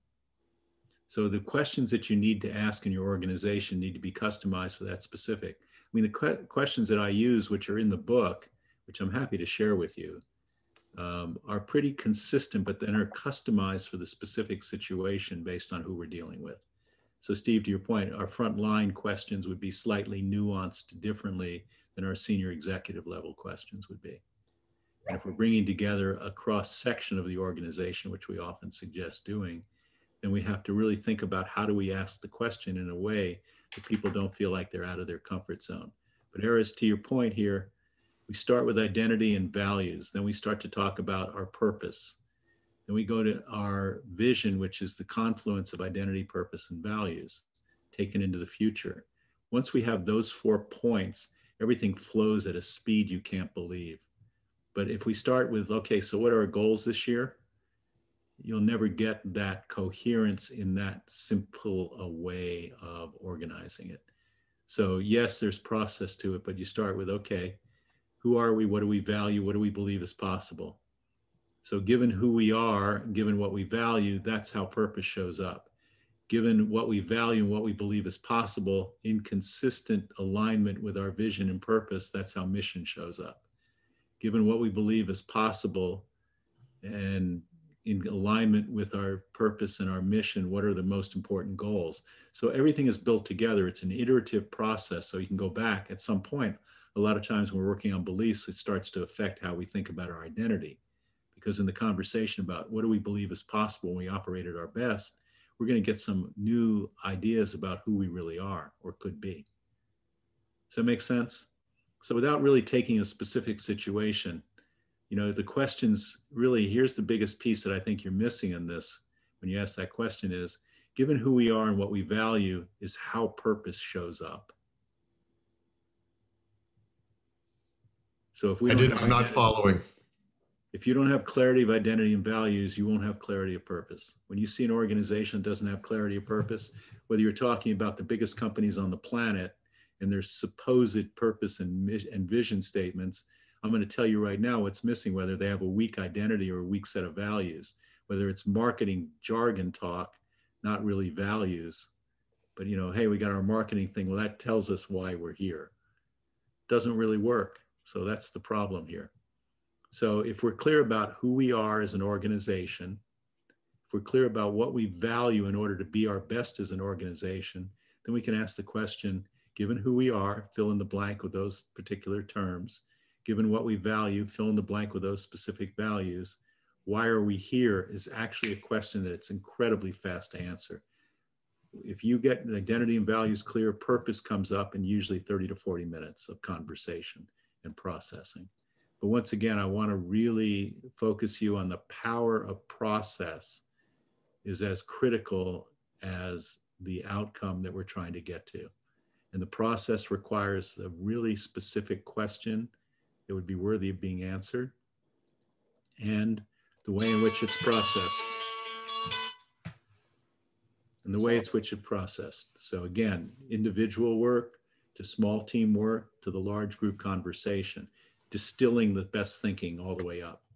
So the questions that you need to ask in your organization need to be customized for that specific. I mean, the que- questions that I use, which are in the book, which I'm happy to share with you, Um, are pretty consistent, but then are customized for the specific situation based on who we're dealing with. So Steve, to your point, our frontline questions would be slightly nuanced differently than our senior executive level questions would be. And if we're bringing together a cross-section of the organization, which we often suggest doing, then we have to really think about how do we ask the question in a way that people don't feel like they're out of their comfort zone. But Erez, to your point here, we start with identity and values. Then we start to talk about our purpose. Then we go to our vision, which is the confluence of identity, purpose, and values taken into the future. Once we have those four points, everything flows at a speed you can't believe. But if we start with, okay, so what are our goals this year? You'll never get that coherence in that simple a way of organizing it. So yes, there's process to it, but you start with, okay, who are we? What do we value? What do we believe is possible? So given who we are, given what we value, that's how purpose shows up. Given what we value and what we believe is possible in consistent alignment with our vision and purpose, that's how mission shows up. Given what we believe is possible and in alignment with our purpose and our mission, what are the most important goals? So everything is built together. It's an iterative process. So you can go back at some point. A lot of times when we're working on beliefs, it starts to affect how we think about our identity. Because in the conversation about what do we believe is possible when we operate at our best, we're going to get some new ideas about who we really are or could be. Does that make sense? So without really taking a specific situation, you know, the questions really, here's the biggest piece that I think you're missing in this when you ask that question is, given who we are and what we value is how purpose shows up. So if we I did, I'm not following. If you don't have clarity of identity and values, you won't have clarity of purpose. When you see an organization that doesn't have clarity of purpose, whether you're talking about the biggest companies on the planet and their supposed purpose and, and vision statements, I'm going to tell you right now what's missing, whether they have a weak identity or a weak set of values, whether it's marketing jargon talk not really values, but, you know, hey, we got our marketing thing. Well, that tells us why we're here. Doesn't really work. So that's the problem here. So if we're clear about who we are as an organization, if we're clear about what we value in order to be our best as an organization, then we can ask the question, given who we are, fill in the blank with those particular terms, given what we value, fill in the blank with those specific values, why are we here is actually a question that it's incredibly fast to answer. If you get an identity and values clear, purpose comes up in usually thirty to forty minutes of conversation and processing. But once again, I want to really focus you on the power of process is as critical as the outcome that we're trying to get to. And the process requires a really specific question that would be worthy of being answered and the way in which it's processed. And the way it's which it's processed. So again, individual work to small team work to the large group conversation, distilling the best thinking all the way up.